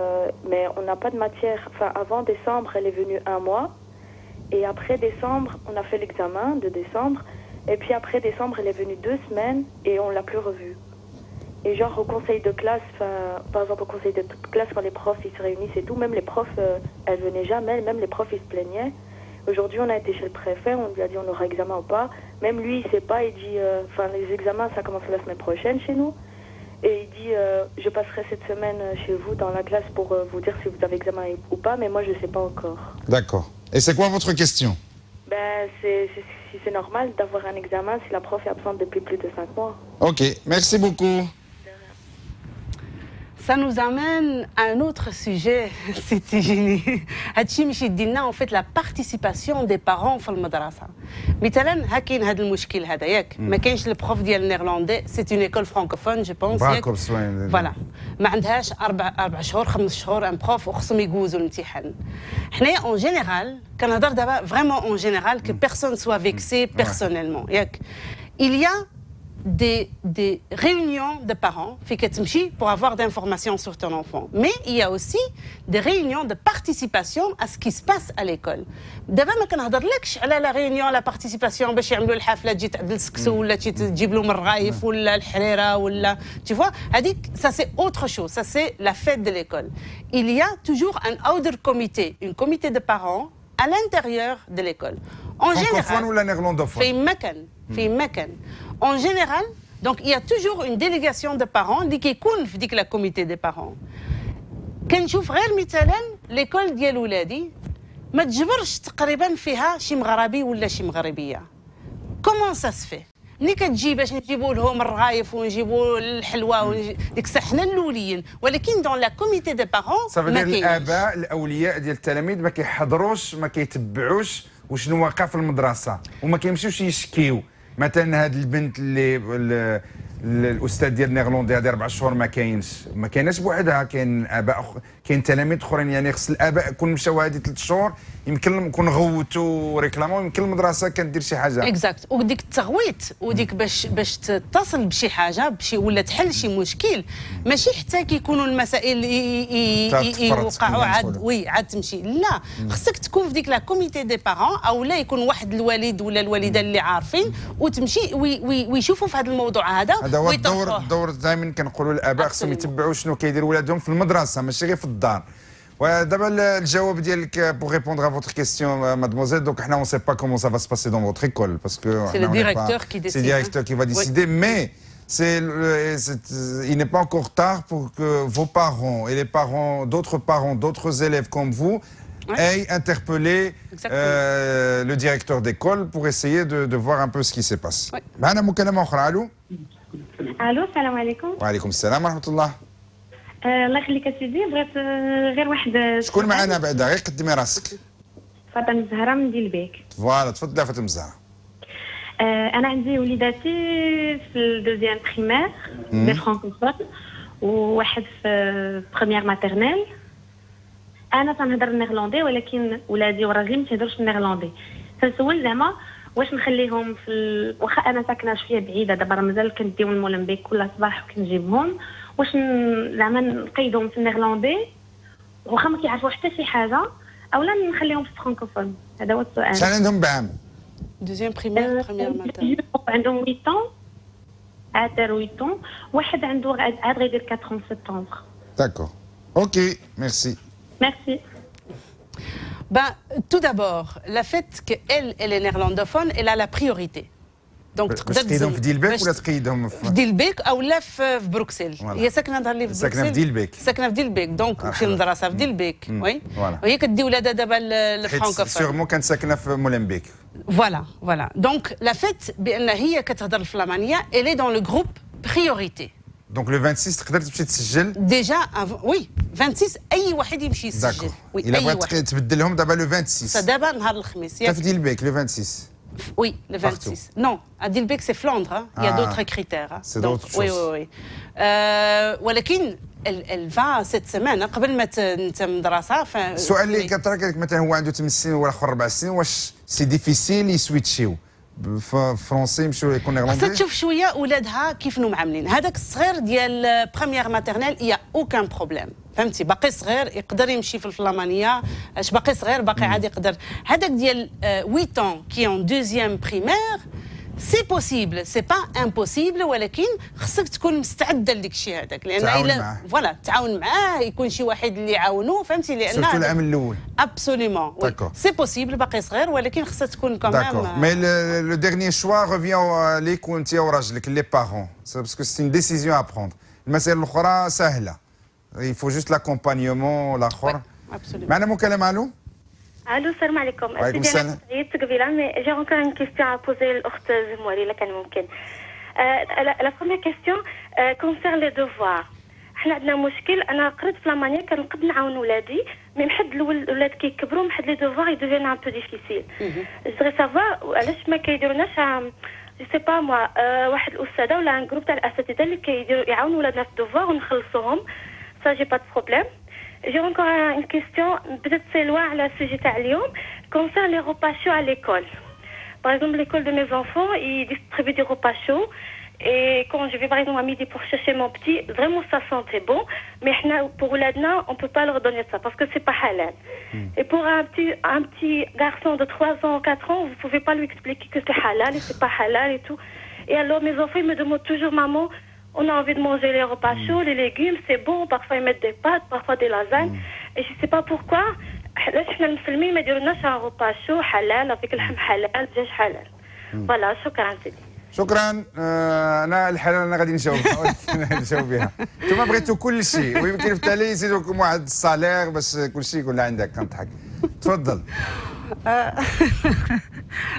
mais on n'a pas de matière, enfin avant décembre elle est venue un mois et après décembre on a fait l'examen de décembre et puis après décembre elle est venue deux semaines et on l'a plus revue. Et genre au conseil de classe, enfin par exemple au conseil de classe quand les profs ils se réunissent et tout, même les profs euh, elles venaient jamais, même les profs ils se plaignaient. Aujourd'hui, on a été chez le préfet, on lui a dit on aura examen ou pas. Même lui, il sait pas, il dit, enfin, euh, les examens, ça commence la semaine prochaine chez nous. Et il dit, euh, je passerai cette semaine chez vous dans la classe pour euh, vous dire si vous avez examen ou pas, mais moi, je sais pas encore. D'accord. Et c'est quoi votre question? Ben, c'est si c'est normal d'avoir un examen si la prof est absente depuis plus de cinq mois. Ok, merci beaucoup. Ça nous amène à un autre sujet, c'est Tijjini. Hachim Shidina, en fait, la participation des parents dans le madrasa. Mitalan, hakin had al-mushkil hadayak. Ma kench le prof dial néerlandais, c'est une école francophone, je pense. Brakops, oui. Voilà. Ma andhash quatre quatre mois, cinq mois, un prof oxsum ygouz l'imtihan. Hna en général, kanadar daba vraiment en général que personne soit vexé personnellement. Yak. Il y a Des, des réunions de parents pour avoir d'informations sur ton enfant. Mais il y a aussi des réunions de participation à ce qui se passe à l'école. D'abord, je ne parle pas de la réunion, la participation, pour faire une hafla, ou pour faire tu vois, ça c'est autre chose, ça c'est la fête de l'école. Il y a toujours un outer comité, un comité de parents à l'intérieur de l'école. En général, ou la néerlandophone. En général, donc, il y a toujours une délégation de parents qui est dit que la comité des parents. Quand je vois l'école de l'Ouladi, je ne peux pas dire que c'est un Arabi ou comment ça se fait? مني كتجي باش نجيبوا لهم الرغايف ونجيبوا الحلوى وديك الساعه حنا الاوليين ولكن دون لا كوميتي دي بارون ما كاينش الاباء الاولياء ديال التلاميذ ما كيحضروش ما كيتبعوش وشنو واقع في المدرسه وما كيمشيوش يشكيو مثلا هاد البنت اللي الاستاذ ديال النيرلندي هذه اربع شهور ما كاينش ما كايناش بوحدها كاين اباء أخ... كاين تلاميذ اخرين يعني خص الاباء يكون مشاو هذه ثلاث شهور يمكن يكون غوتوا ريكلاموا يمكن المدرسه كدير شي حاجه اكزاكت وديك التغويت وديك باش باش تتصل بشي حاجه بشي ولا تحل شي مشكل ماشي حتى كيكونوا المسائل يوقعوا عاد وي عاد تمشي لا خصك تكون في ديك لا كوميتي دي بارون او لا يكون واحد الوالد ولا الوالده اللي عارفين وتمشي ويشوفوا في هذا الموضوع هذا هذا هو الدور الدور دائما كنقولوا الاباء خصهم يتبعوا شنو كيدير ولادهم في المدرسه ماشي غير في الدار ودابا الجواب ديالك بوغ ريبوندر ا فوتر كيستيون مادموزيل دونك حنا اون سي با كومون سا فا سي باسي دون فوتر ايكول باسكو سي لو ديريكتور كي ديسيد سي ديريكتور كي فا ديسيدي مي c'est il n'est pas encore tard pour que vos parents et les parents d'autres parents d'autres élèves comme vous aient interpellé euh, le directeur d'école pour essayer de, de voir un peu ce qui se passe. معنا مكالمه اخرى الو الو السلام عليكم. وعليكم السلام ورحمه الله. الله يخليك اسيدي بغيت غير واحد شكون معنا بعدا غير قدمي راسك. فاطمه زهره من ديلبيك. فوالا تفضلي فاطمه زهره. انا عندي وليداتي في الدوزيام بريمير دي فرانكوفون وواحد في بروميير ماتيرنيل. انا تنهضر النيرلندي ولكن ولادي وراجلي ما تيهضرش النيرلندي. تنسول زعما واش نخليهم في واخا انا ساكنه شويه بعيده دابا راه مازال كنديو من مولنبيك كل صباح وكنجيبهم واش زعما نقيدهم في النيرلندي واخا ما كيعرفوا حتى شي حاجه اولا نخليهم في الفرانكوفون هذا هو السؤال. شحال عندهم بعام؟ دوزيام بريمير بريمير ماتير عندهم ثمانية عام عاد داروا ثمانية عام واحد عنده عاد غيدير أربعة عام في سبتمبر. داكور اوكي ميرسي ميرسي. Ben, tout d'abord, la fête qu'elle, elle est néerlandophone, elle a la priorité. Donc, تقدم في ديلبيك ولا تقيدهم في ديلبيك او لا في بروكسل هي ساكنه ظهر لي في بروكسل ساكنه في ديلبيك ساكنه في ديلبيك دونك مشي للمدرسه في ديلبيك وي وهي كدي ولادها دابا الفرانكوفون سيغمون كانت ساكنه في مولنبيك فوالا فوالا دونك لا فيت بان هي كتهضر الفلامانيه elle est dans le groupe priorité. Donc le vingt-six, tu peux te déjà, avant, oui, vingt-six, il y a quelqu'un qui peut d'accord. Il a besoin de changer le vingt-six. Ça d'abord le vingt-six. Tu as fait Dilbeek, le vingt-six. Oui, le vingt-six. Partout. Non, à Dilbeek, c'est Flandre. Hein. Il y a ah, d'autres critères. Hein. C'est d'autres choses. Oui, oui, oui. Euh, mais elle, elle va cette semaine. Avant de faire une école. La question que tu as posée, par exemple, il y a vingt-cinq ans ou quatre-vingts ans, c'est difficile de switcher. فرونسي مشاو يكون نيرلندي تشوف شويه ولادها كيف نو معاملين هذاك الصغير ديال بريمير ماتيرنال يا اوكان بروبليم فهمتي باقي صغير يقدر يمشي في الفلامانيه اش باقي صغير باقي عادي يقدر هذاك ديال ثمانية عام كي اون دوزيام بريمير سي بوسيبل سي با امبوسيبل، ولكن خصك تكون مستعده لداك الشيء هذاك، لان الا فوالا تعاون معاه يكون شي واحد اللي يعاونو، فهمتي؟ لان سيرتو العام الاول ابسوليمون سي بوسيبل، باقي صغير ولكن خصها تكون كومام. مي لو ديرني شوا ريفيون ليك وانت وراجلك لي بارون، باسكو سي اون ديسيزيون ا بروندر. المسائل الاخرى سهله، يفو جوست لاكومبانيومون الاخر. معنا مكالمه. الو الو السلام عليكم. وعليكم السلام. عيطت قبيله مي جي غون كان كيستيون ا بوزي الاخت زموري الا كان ممكن. لا بروميير كيستيون كونسيرن لي دوفوار. حنا عندنا مشكل، انا قريت في لامانيير كنقد نعاون ولادي، مي محد الولاد كيكبروا محد لي دوفوار يدوفيان ان بو ديفيسيل. جوغي سافوار علاش ما كيديروناش جو سي با موا واحد الاستاذه ولا ان جروب تاع الاساتذه اللي كيديروا يعاونوا ولادنا في الدوفوار ونخلصوهم. سا جي با دو بروبليم. J'ai encore une question, peut-être c'est loin le sujet de l'Allium, concerne les repas chauds à l'école. Par exemple, l'école de mes enfants, ils distribuent des repas chauds. Et quand je vais, par exemple, à midi pour chercher mon petit, vraiment ça sentait bon. Mais pour l'Adna, on ne peut pas leur donner ça parce que ce n'est pas halal. Mm. Et pour un petit, un petit garçon de trois ans, quatre ans, vous ne pouvez pas lui expliquer que c'est halal et ce n'est pas halal et tout. Et alors, mes enfants, ils me demandent toujours, maman, on a envie de manger les repas chauds, les légumes, c'est bon. Parfois, ils mettent des pâtes, parfois des lasagnes. Et je ne sais pas pourquoi. Là, je suis même filmée, mais on a un repas chaud, halal, avec le ham halal, le jage halal. Voilà, شكرا سيدي. شكرا. أنا الحلال أنا غادي نجاوبها، نجاوبها. أنتم بغيتوا كل شيء ويمكن في التالي يزيدوكم واحد الصالير باش كل شيء يكون عندك. كنضحك. تفضل.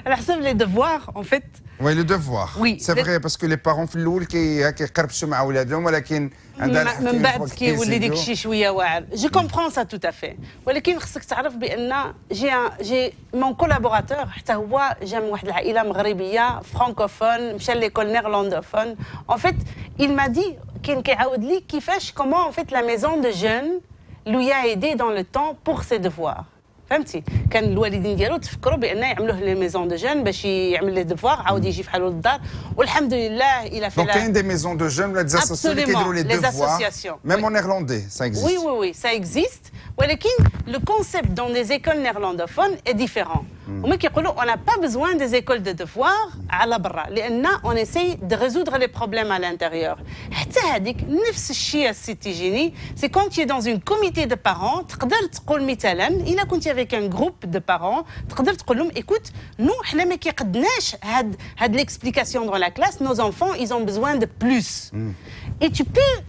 على حسب لي دوفوار اون فيت. وي لو دوفوار سي فغي باسكو لي بارون في الاول كيقربشوا مع ولادهم، ولكن من بعد كيولي داك الشيء شويه واعر. جو كومبرون سا توت افي، ولكن خصك تعرف بان جي جي مون كولابوراتور حتى هو جا من واحد العائله مغربيه فرانكوفون، مشى ليكول نيرلاندوفون. اون فيت il m'a dit كاين كيعاود لي كيفاش كومون اون فيت لا ميزون دو جون لوي ا ايدي دون لو طون بور سي دوفوار. فهمتي؟ كان الوالدين ديالو تفكروا بانه يعملوه لي ميزون دو جون باش يعمل لي ديفوار، عاود يجي فحالو للدار، والحمد لله الى فلا. دونك كاين دي ميزون دو جون ولا ديزاسياسيون اللي كيديروا لي ديفوار ميم اون نيرلاندي سا اكزيست. وي وي وي سا اكزيست، ولكن لو كونسيبت دون دي زيكول نيرلاندوفون اي ديفيرون. هما كيقولوا انا با بزوان دي زيكول دو ديفوار على برا، لان اون اساي دو ريزودغ لي بروبليم على لانتيريور. حتى هذيك نفس الشيء السي تيجيني، سي كون تي دون اون كوميتي دو بارون تقدر تقول مثلا الا كنتي avec un groupe de parents, تقدر تقول لهم écoute, nous حنا ما كيقدناش هاد هاد l'explication dans la classe, nos enfants ils ont besoin de plus. Et tu peux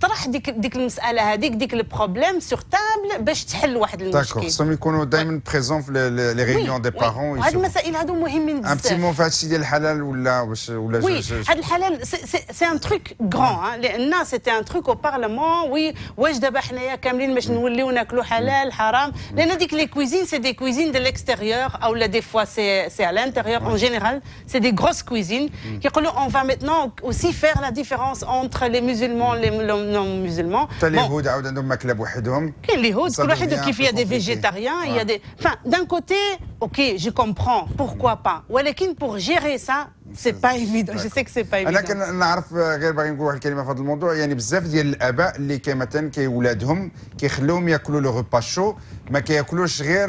تطرح ديك ديك المساله هذيك ديك البروبليم سور تابل باش تحل واحد المشكل. داكور خصهم يكونوا دائما بريزون في لي ريونيون دي بارون. هاد المسائل هادو مهمين بزاف. ان بتي مو في هادشي ديال الحلال ولا واش ولا وي هاد الحلال سي ان تروك كغون، لان سيتي ان تروك او بارلمون. وي واش دابا حنايا كاملين باش نوليو ناكلوا حلال حرام، لان ديك لي كويزين سي دي كويزين دو ليكستيريور اولا دي فوا سي سي على لانتيريور. اون جينيرال سي دي غروس كويزين. كيقولوا اون فا ميتنون اوسي فير لا ديفيرونس اونتر لي مسلمون لي non musulmans. T'as les Houds, عاود عندهم ماكلة بوحدهم. كاين les Houds, كل واحد كيف. يا دي فيجيتاريان، يا دي. Enfin, d'un côté, ok, je comprends, pourquoi pas. ولكن pour gérer ça, c'est pas évident. Je sais que c'est pas évident. أنا كنعرف غير باغي نقول واحد الكلمة في هذا الموضوع، يعني بزاف ديال الآباء اللي كيمثلا كي ولادهم كيخليهم ياكلوا لو غوبا شو، ما كياكلوش غير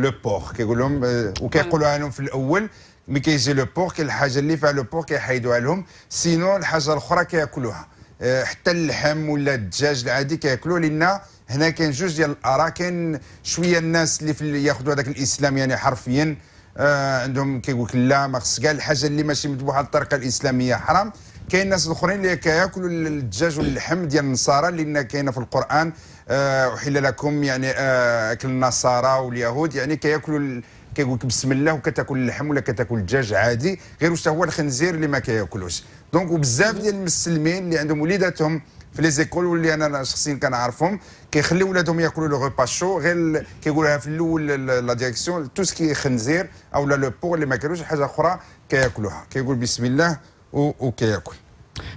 لو بور، كيقول لهم وكيقولوها لهم في الأول. مي كيجي لو بورك الحاجه اللي فيها لو بورك كيحيدوها لهم، سينو الحاجه الاخرى كياكلوها. أه حتى اللحم ولا الدجاج العادي كياكلوه، لان هنا كاين جوج ديال الاراء. كاين شويه الناس اللي ياخذوا هذاك الاسلام يعني حرفيا، أه عندهم كيقول لك لا ما خص كاع الحاجه اللي ماشي مذبوحه بالطريقه الاسلاميه حرام. كاين الناس الاخرين اللي كياكلوا الدجاج واللحم ديال النصارى، لان كاينه في القران أه احل لكم يعني أه اكل النصارى واليهود، يعني كياكلوا كيقولك بسم الله وكتاكل اللحم ولا كتاكل الدجاج عادي، غير واش هو الخنزير اللي ما كياكلوش. دونك وبزاف ديال المسلمين اللي عندهم وليداتهم في لي زيكول، واللي انا شخصيا كنعرفهم كيخليو ولادهم ياكلوا لو غوبا شو، غير كيقولوها في الاول لا ديريكسيون تو سكي خنزير او لا لو بور اللي ما كانوش حاجه اخرى كياكلوها، كيقول بسم الله وكياكل.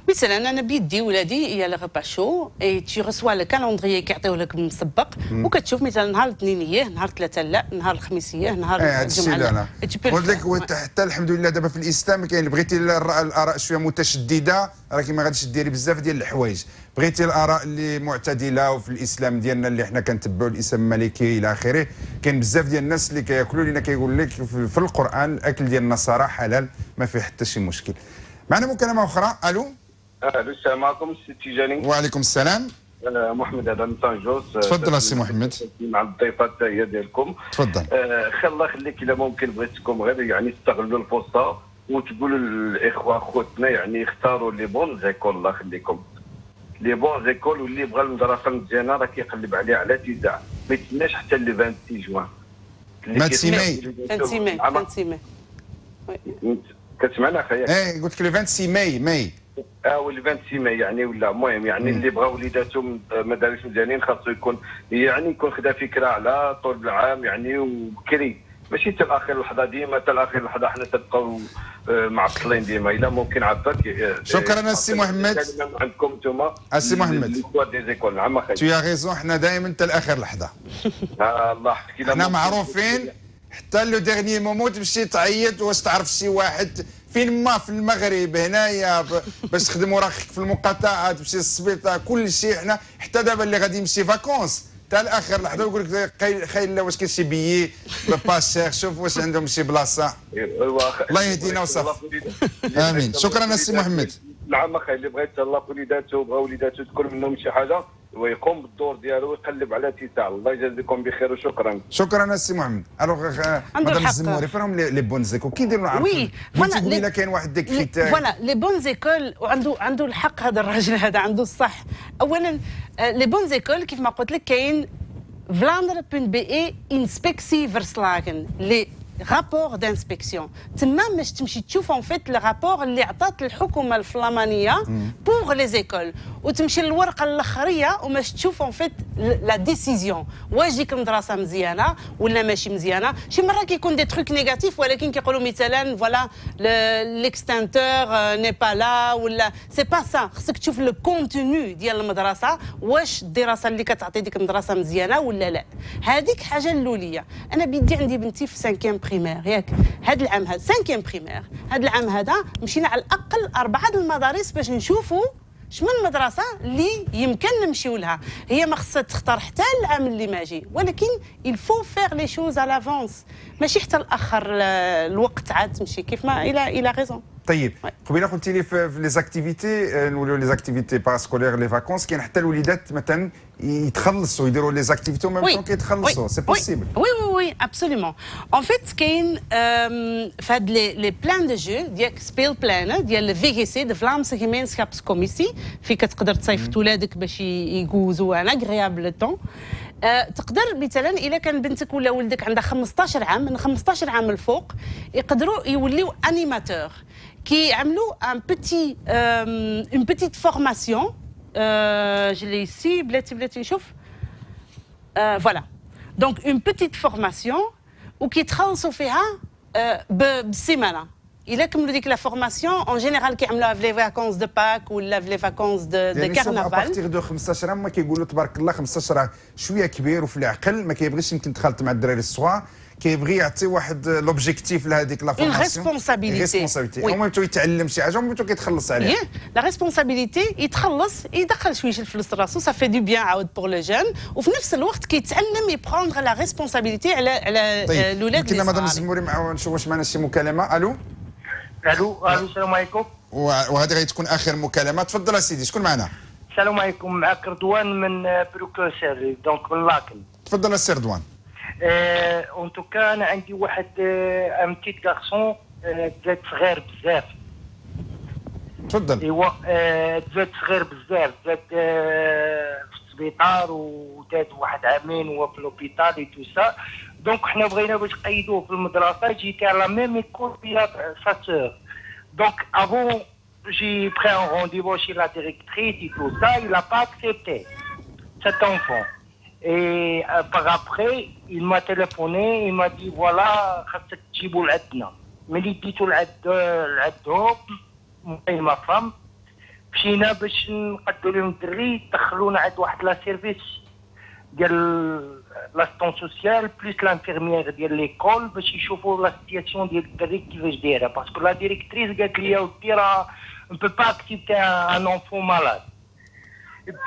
Oui, c'est un habit dit ولادي il y a le repas chaud et tu reçois le calendrier qui يعطيوه لك مسبق وكتشوف مثلا نهار الاثنينيه نهار الثلاثه لا نهار الخميسيه نهار الجمعه قلت لك حتى الحمد لله دابا في الاسلام كاين بغيتي الاراء شويه متشدده راكي ما غاديش ديري بزاف ديال الحوايج بغيتي الاراء اللي معتدله وفي الاسلام ديالنا اللي حنا كنتبعوا الاسلام المالكي الى اخره كاين بزاف ديال الناس اللي كياكلوا لينا كيقول لك في القران الاكل ديال النصارى حلال ما فيه حتى شي مشكل معنا مكالمه اخرى الو الو السلام عليكم سي تيجاني وعليكم السلام أه محمد هذا من طنجوز تفضل السي محمد مع الضيفه حتى هي ديالكم تفضل أه الله يخليك الا ممكن بغيتكم غير يعني تستغلوا الفرصه وتقولوا للاخوه خوتنا يعني اختاروا لي بون زيكول الله يخليكم لي بون زيكول واللي بغى المدرسه مزيانه راه كيقلب عليها على تيزاع ما يتسناش حتى ل ستة وعشرين جوان ما تسيمي تسيمي تسيمي كتسمعنا اخي ايه قلت لك لو ستة وعشرين ماي ماي او ال ستة وعشرين ماي يعني ولا المهم يعني اللي بغا وليداتهم مدارس مزيانين خاصو يكون يعني يكون خدا فكره على طول العام يعني وبكري ماشي حتى لاخر لحظه ديما حتى لاخر لحظه حنا تبقاو معطلين ديما الا ممكن عباك شكرا السي محمد عندكم نتوما السي محمد نعم اخي تي غيزون حنا دائما حتى لاخر لحظه الله يحفظك حنا معروفين حتى لو ديرني مومون تمشي تعيط واش تعرف شي واحد فين ما في المغرب هنايا باش تخدم وراخك في المقاطعه تمشي للسبيطار كل شيء حنا حتى دابا اللي غادي يمشي فاكونس حتى لاخر لحظه يقول لك خايل واش كاين شي بيي با شير شوف واش عندهم شي بلاصه الله يهدينا وصافي امين شكرا السي محمد العام خايل اللي بغا يتهلا وليداتو بغا وليداتو تكون منهم شي حاجه ويقوم بالدور ديالو ويقلب على تيساع الله يجازيكم بخير وشكرا شكرا السي محمد الو مدام الزموري فراهم لي بون زيكو كي يديروا نعرفوا وي فوالا الا كاين واحد ديك كريتير فوالا لي بون زيكول وعنده عنده الحق هذا الراجل هذا عنده الصح اولا لي بون زيكول كيف ما قلت لك كاين فلاندر.بي انسبكسي فيرسلاغن لي رابور دانسبكسيون تما باش تمشي تشوف اون فيت لو رابور اللي عطات الحكومه الفلامانيه بوغ لي زيكول وتمشي للورقه الاخريه وماش تشوف اون فيت لا ديسيزيون واش ديك المدرسه مزيانه ولا ماشي مزيانه شي مره كيكون دي تروك نيجاتيف ولكن كيقولوا مثلا فوالا ليكستانتور ني با لا ولا سي با سا خصك تشوف لو كونتوني ديال المدرسه واش الدراسه اللي كتعطي ديك المدرسه مزيانه ولا لا هذيك حاجه الاوليه انا بيدي عندي بنتي في سانكيام بريمير ياك هذا العام هذا سانكيام بريمير هذا العام هذا مشينا على الاقل اربعه المدارس باش نشوفوا شمن المدرسه اللي يمكن نمشيو لها هي ما خصها تختار حتى العام اللي ماجي ولكن الفو فيغ لي شوز على لافونس ماشي حتى لاخر الوقت عاد تمشي كيف ما الى الى غيزون طيب قبيله قلتي لي في لي زاكتيفيتي نوليو لي زاكتيفيتي باسكولير لي فاكونس كاين حتى الوليدات مثلا يتخلصوا يديروا لي زاكتيفيتي وميم طون كيتخلصوا سي بوسيبل وي وي وي ابسوليمون ان فيت كاين في هاد لي لي بلان دو جو ديال سبيلبلان ديال الفي جي سي د فلامس غيمينسكابس كوميسي في كتقدر تصيفط ولادك باش يجوزوا ان اغريابل طون تقدر مثلا الا كان بنتك ولا ولدك عندها خمسطاش عام من خمسطاش عام الفوق يقدروا يوليو انيماتور كيعملوا ان بيتي اون بيتيت فورماسيون je l'ai ici بلاتي بلاتي نشوف فوالا دونك اون بيتيت فورماسيون وكيتخلصوا فيها بالسيمانه الا كملوا ديك لا فورماسيون اون جينيرال كيعملوها في لي فاكونس دو باك ولا في لي فاكونس دو دو كارنفال ابارتيغ دو خمسطاش عام ما كيقولوا تبارك الله خمسطاش راه شويه كبير وفي العقل ما كيبغيش يمكن تخلط مع الدراري الصغار كيبغي يعطي واحد لوبجيكتيف لهذيك لا فورماسيون ريسبونسابيلتي وميم تو يتعلم شي حاجه وميم تو كيتخلص عليها لا ريسبونسابيلتي يتخلص يدخل شويه الفلوس لراسو صافي دو بيان عاود بور لو جون وفي نفس الوقت كيتعلم يبروندغ لا ريسبونسابيلتي على على الاولاد كنا مدام الزموري مع نشوف واش معنا شي مكالمه الو الو الو السلام عليكم وهذه غتكون اخر مكالمه تفضل اسيدي شكون معنا السلام عليكم معك رضوان من بروكسل دونك من لاكن تفضل السي رضوان اون تو كا انا عندي واحد ان بتيت كارسون بزاف صغير بزاف تفضل ايوا بزاف صغير بزاف بزاف في السبيطار وداد واحد عامين وهو في لوبيتال اي تو سا دونك حنا بغينا باش نقيدوه في المدرسه جيت على ميم ايكول بيا سا سور دونك افون جي بري ان رونديفو شي لا ديريكتريس اي تو سا il a pas accepté cet enfant Et euh, par après, il m'a téléphoné, il m'a dit voilà, mais il dit tout le monde, ma femme, مشينا باش نقدوا لهم الدري، دخلونا عند واحد لا سيرفيس ديال لاستون سوسيال بليس لانفيرميير ديال ليكول باش يشوفوا لا سيتياسيون ديال الدري كيفاش دايره، باسكو لا ديريكتريس قالت لي ودي راه اون بو با اكسيبتي ان انفون مالاد.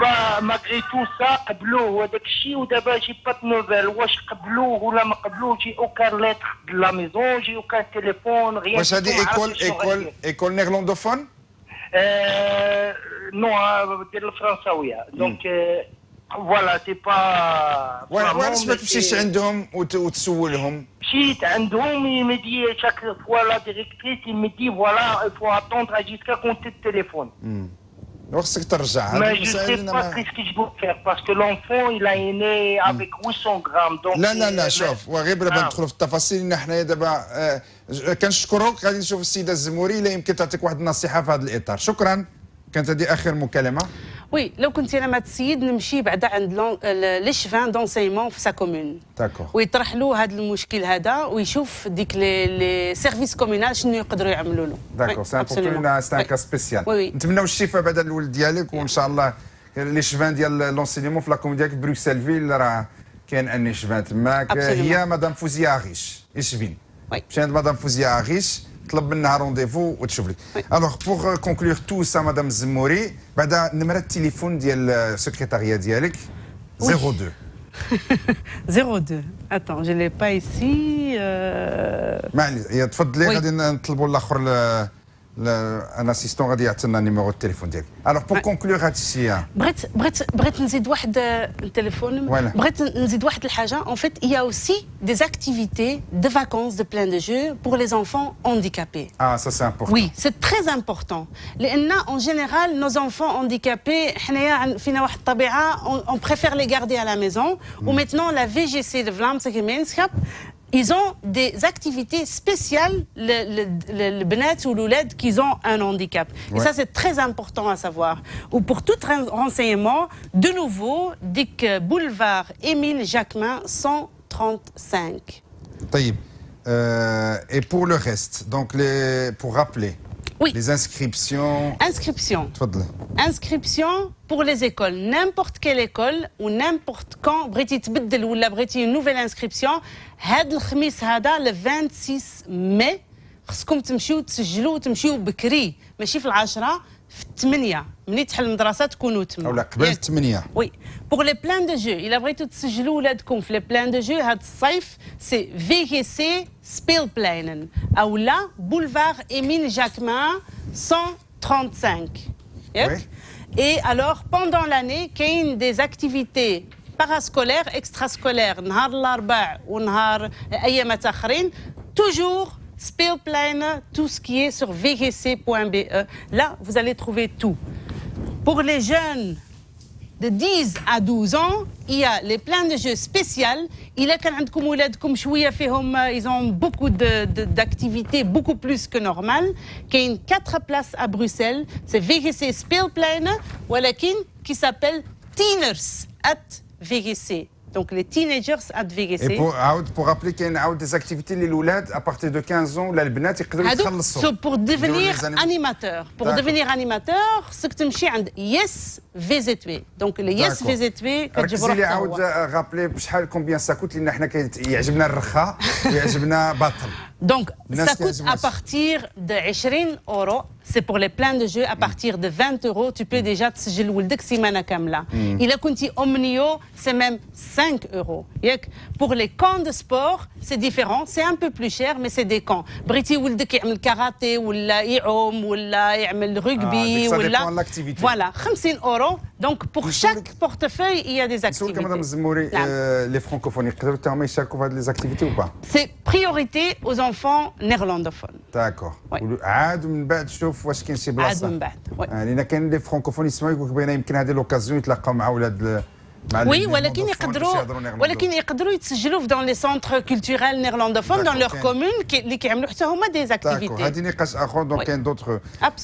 با ماغري تو سا قبلوه وهداك الشيء، ودابا جي با نوفيل واش قبلوه ولا ما قبلوه، جيو كان ليتر دو لا ميزون، جيو كان تيليفون غير. واش هادي ايكول ايكول ايكول نيرلاندوفون؟ نو ديال الفرنساويه، دونك فوالا سي با. وعلاش ما تمشيش عندهم وتسولهم؟ مشيت عندهم يمدي شاك فوا لا ديريكتريس يمدي فوالا فو اتوندر جيسكا كونتي التليفون. خصك ترجع. ما جو سي با كيسكو جو فير باسكو لونفون إلا إيني افيك ثمانمية غرام دونك. لا لا لا شوف وغير دابا ندخلوا في التفاصيل. نحن حنايا دابا كنشكروك، غادي نشوف السيده الزموري الا يمكن تعطيك واحد النصيحه في هذا الاطار. شكرا، كانت هذه اخر مكالمه. وي لو كنت انا مع السيد نمشي بعدا عند لي شيفان دونسيمون في سا كومون ويطرح له هذا المشكل هذا ويشوف ديك لي سيرفيس كومونال شنو يقدروا يعملوا له. داكور سي ان كا سبيسيال. نتمناو الشفاء بعدا الولد ديالك، وان شاء الله لي شيفان ديال لونسينيمون في لا كومون ديالك بروكسل فيل راه كاين ان شيفان تماك. هي مدام فوزيا غيش اشفين. مشي عند مدام فوزيا غيش تطلب منها رونديفو وتشوف لك. الوغ بوغ كونكلور تو سا مدام الزموري، بعدا نمره التليفون ديال السكرتاريه ديالك صفر اثنين صفر اثنين اتون جو لي با ايسي. معليش تفضلي غادي نطلبوا الاخر ان اسيستون غادي يعطينا نيميرو التليفون ديالك. الوغ بوغ كونكلور هاد الشيء بغيت بغيت بغيت نزيد واحد التليفون، بغيت نزيد واحد الحاجه. اون فيت il y a aussi des activités de vacances de plein de jeux pour les enfants handicapés. Ah ça c'est important. Oui, c'est très important. لان en général nos enfants handicapés حنايا فينا واحد الطبيعه on préfère les garder à la maison. Ou maintenant la V G C de Vlaamse Gemeinschap ils ont des activités spéciales, le, le, le Benet ou l'Ouled, qu'ils ont un handicap. Ouais. Et ça, c'est très important à savoir. Ou pour tout renseignement, de nouveau, Dick Boulevard Émile Jacquemin, cent trente-cinq. Taïb. Euh, et pour le reste, donc les, pour rappeler, oui. Les inscriptions. Inscriptions. Inscriptions pour les écoles. N'importe quelle école ou n'importe quand, Briti tbeddel ou la Briti une nouvelle inscription. Had l'Khamis hada le vingt-six mai. خصكم تمشيو تسجلوا وتمشيو بكري، ماشي في العشرة، في الثمانية، ملي تحل المدرسة تكونوا تما. ولا قبل الثمانية. وي، بوغ لي بلان دو جو، إلا بغيتو تسجلوا ولادكم في لي بلان دو جو هاد الصيف، سي في جي سي سبيلبلاينن، أو لا بولفار إيمين جاكمان مية وخمسة وثلاثين. ياك؟ إي ألوغ بوندون لاني كاين دي زاكتيفيتي باراسكولير إكستراسكولير نهار الأربع ونهار أيامات آخرين، توجور Speelpleinen, tout ce qui est sur v g c point b e. Là, vous allez trouver tout. Pour les jeunes de dix à douze ans, il y a les pleins de jeux spéciaux. Il y a quand même ils ont beaucoup d'activités, beaucoup plus que normal. Il y a quatre places à Bruxelles. C'est V G C Speelpleinen, qui s'appelle Teeners at V G C. Donc les teenagers à V G C. Et pour, pour rappeler qu'il y a des activités les loulades à partir de quinze ans, les bnat ils peuvent faire le saut. Pour devenir animateur, pour devenir animateur, ce que tu me dis, c'est yes V Z W. Donc les yes V Z W. Qu'est-ce qu'il y a rappeler combien ça coûte? Nous, nous, il y a j'aime la rcha, il y a j'aime la battle. Donc ça coûte à partir de vingt euros. C'est pour les pleins de jeux à partir de vingt euros. Tu peux déjà te sigler le Deximana Kamla. Il a compté Omnio, c'est même cinq euros. Pour les camps de sport, c'est différent. C'est un peu plus cher, mais c'est des camps. Briti ou le karaté, ou l'Iom, ou le rugby, ou l'activité. Voilà, cinquante euros. Donc pour chaque portefeuille, il y a des activités. Madame Zamouri, les francophones, les activités ou pas? C'est priorité aux enfants néerlandophones. D'accord. واش كاين شي بلاصه من بعد لان كاين لي فرانكوفون يسمعوا يقول لك بان يمكن هذه لوكازيون يتلاقاو مع ولاد وي ولكن يقدروا ولكن يقدروا يتسجلوا في دون لي سونتر كولتورال نيرلاندوفون دون لور كومون اللي كيعملوا حتى هما دي زاكتيفيتي. هذه نقاش اخر دونك كاين دوطخ.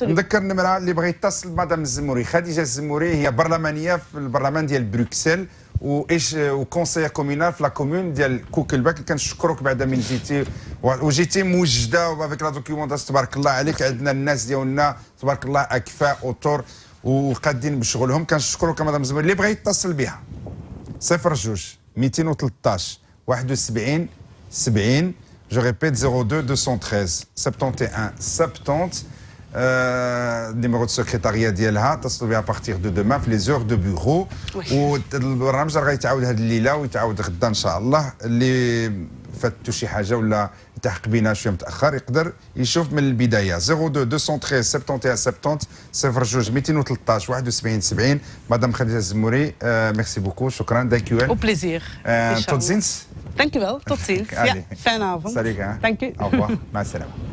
نذكر النمره اللي بغى يتصل مدام الزموري خديجه الزموري، هي برلمانيه في البرلمان ديال بروكسل و ايش وكونسيير كومونال في لا كومون ديال كوكلباك. كنشكرك بعدا من جيتي وجيتي موجده وافيك لا دوكيومونطاسيون تبارك الله عليك. عندنا الناس ديالنا تبارك الله اكفاء اطر وقادين بشغلهم. كنشكروا مدام زمر اللي بغى يتصل بها صفر جوج مئتين وثلاطاش واحد وسبعين سبعين. جو ريبيت zéro deux deux cent treize soixante et onze soixante-dix النيميرو السكرتاريه ديالها. اتصلوا بها ا بارتيغ دو دوما في لي زور دو بيرو، والبرنامج راه غيتعاود هذه الليله ويتعاود غدا ان شاء الله. اللي فاتو شي حاجه ولا التحق بينا شويه متاخر يقدر يشوف من البدايه. zéro deux deux cent treize soixante et onze soixante-dix صفر جوج مئتين وثلاطاش واحد وسبعين سبعين. مدام خديجه الزموري ميرسي بوكو، شكرا. دانك يو. او بليزير. Tot ziens. Dankjewel, tot ziens. Ja, fijne avond. Salut. Dank u. Au revoir. M'a salam.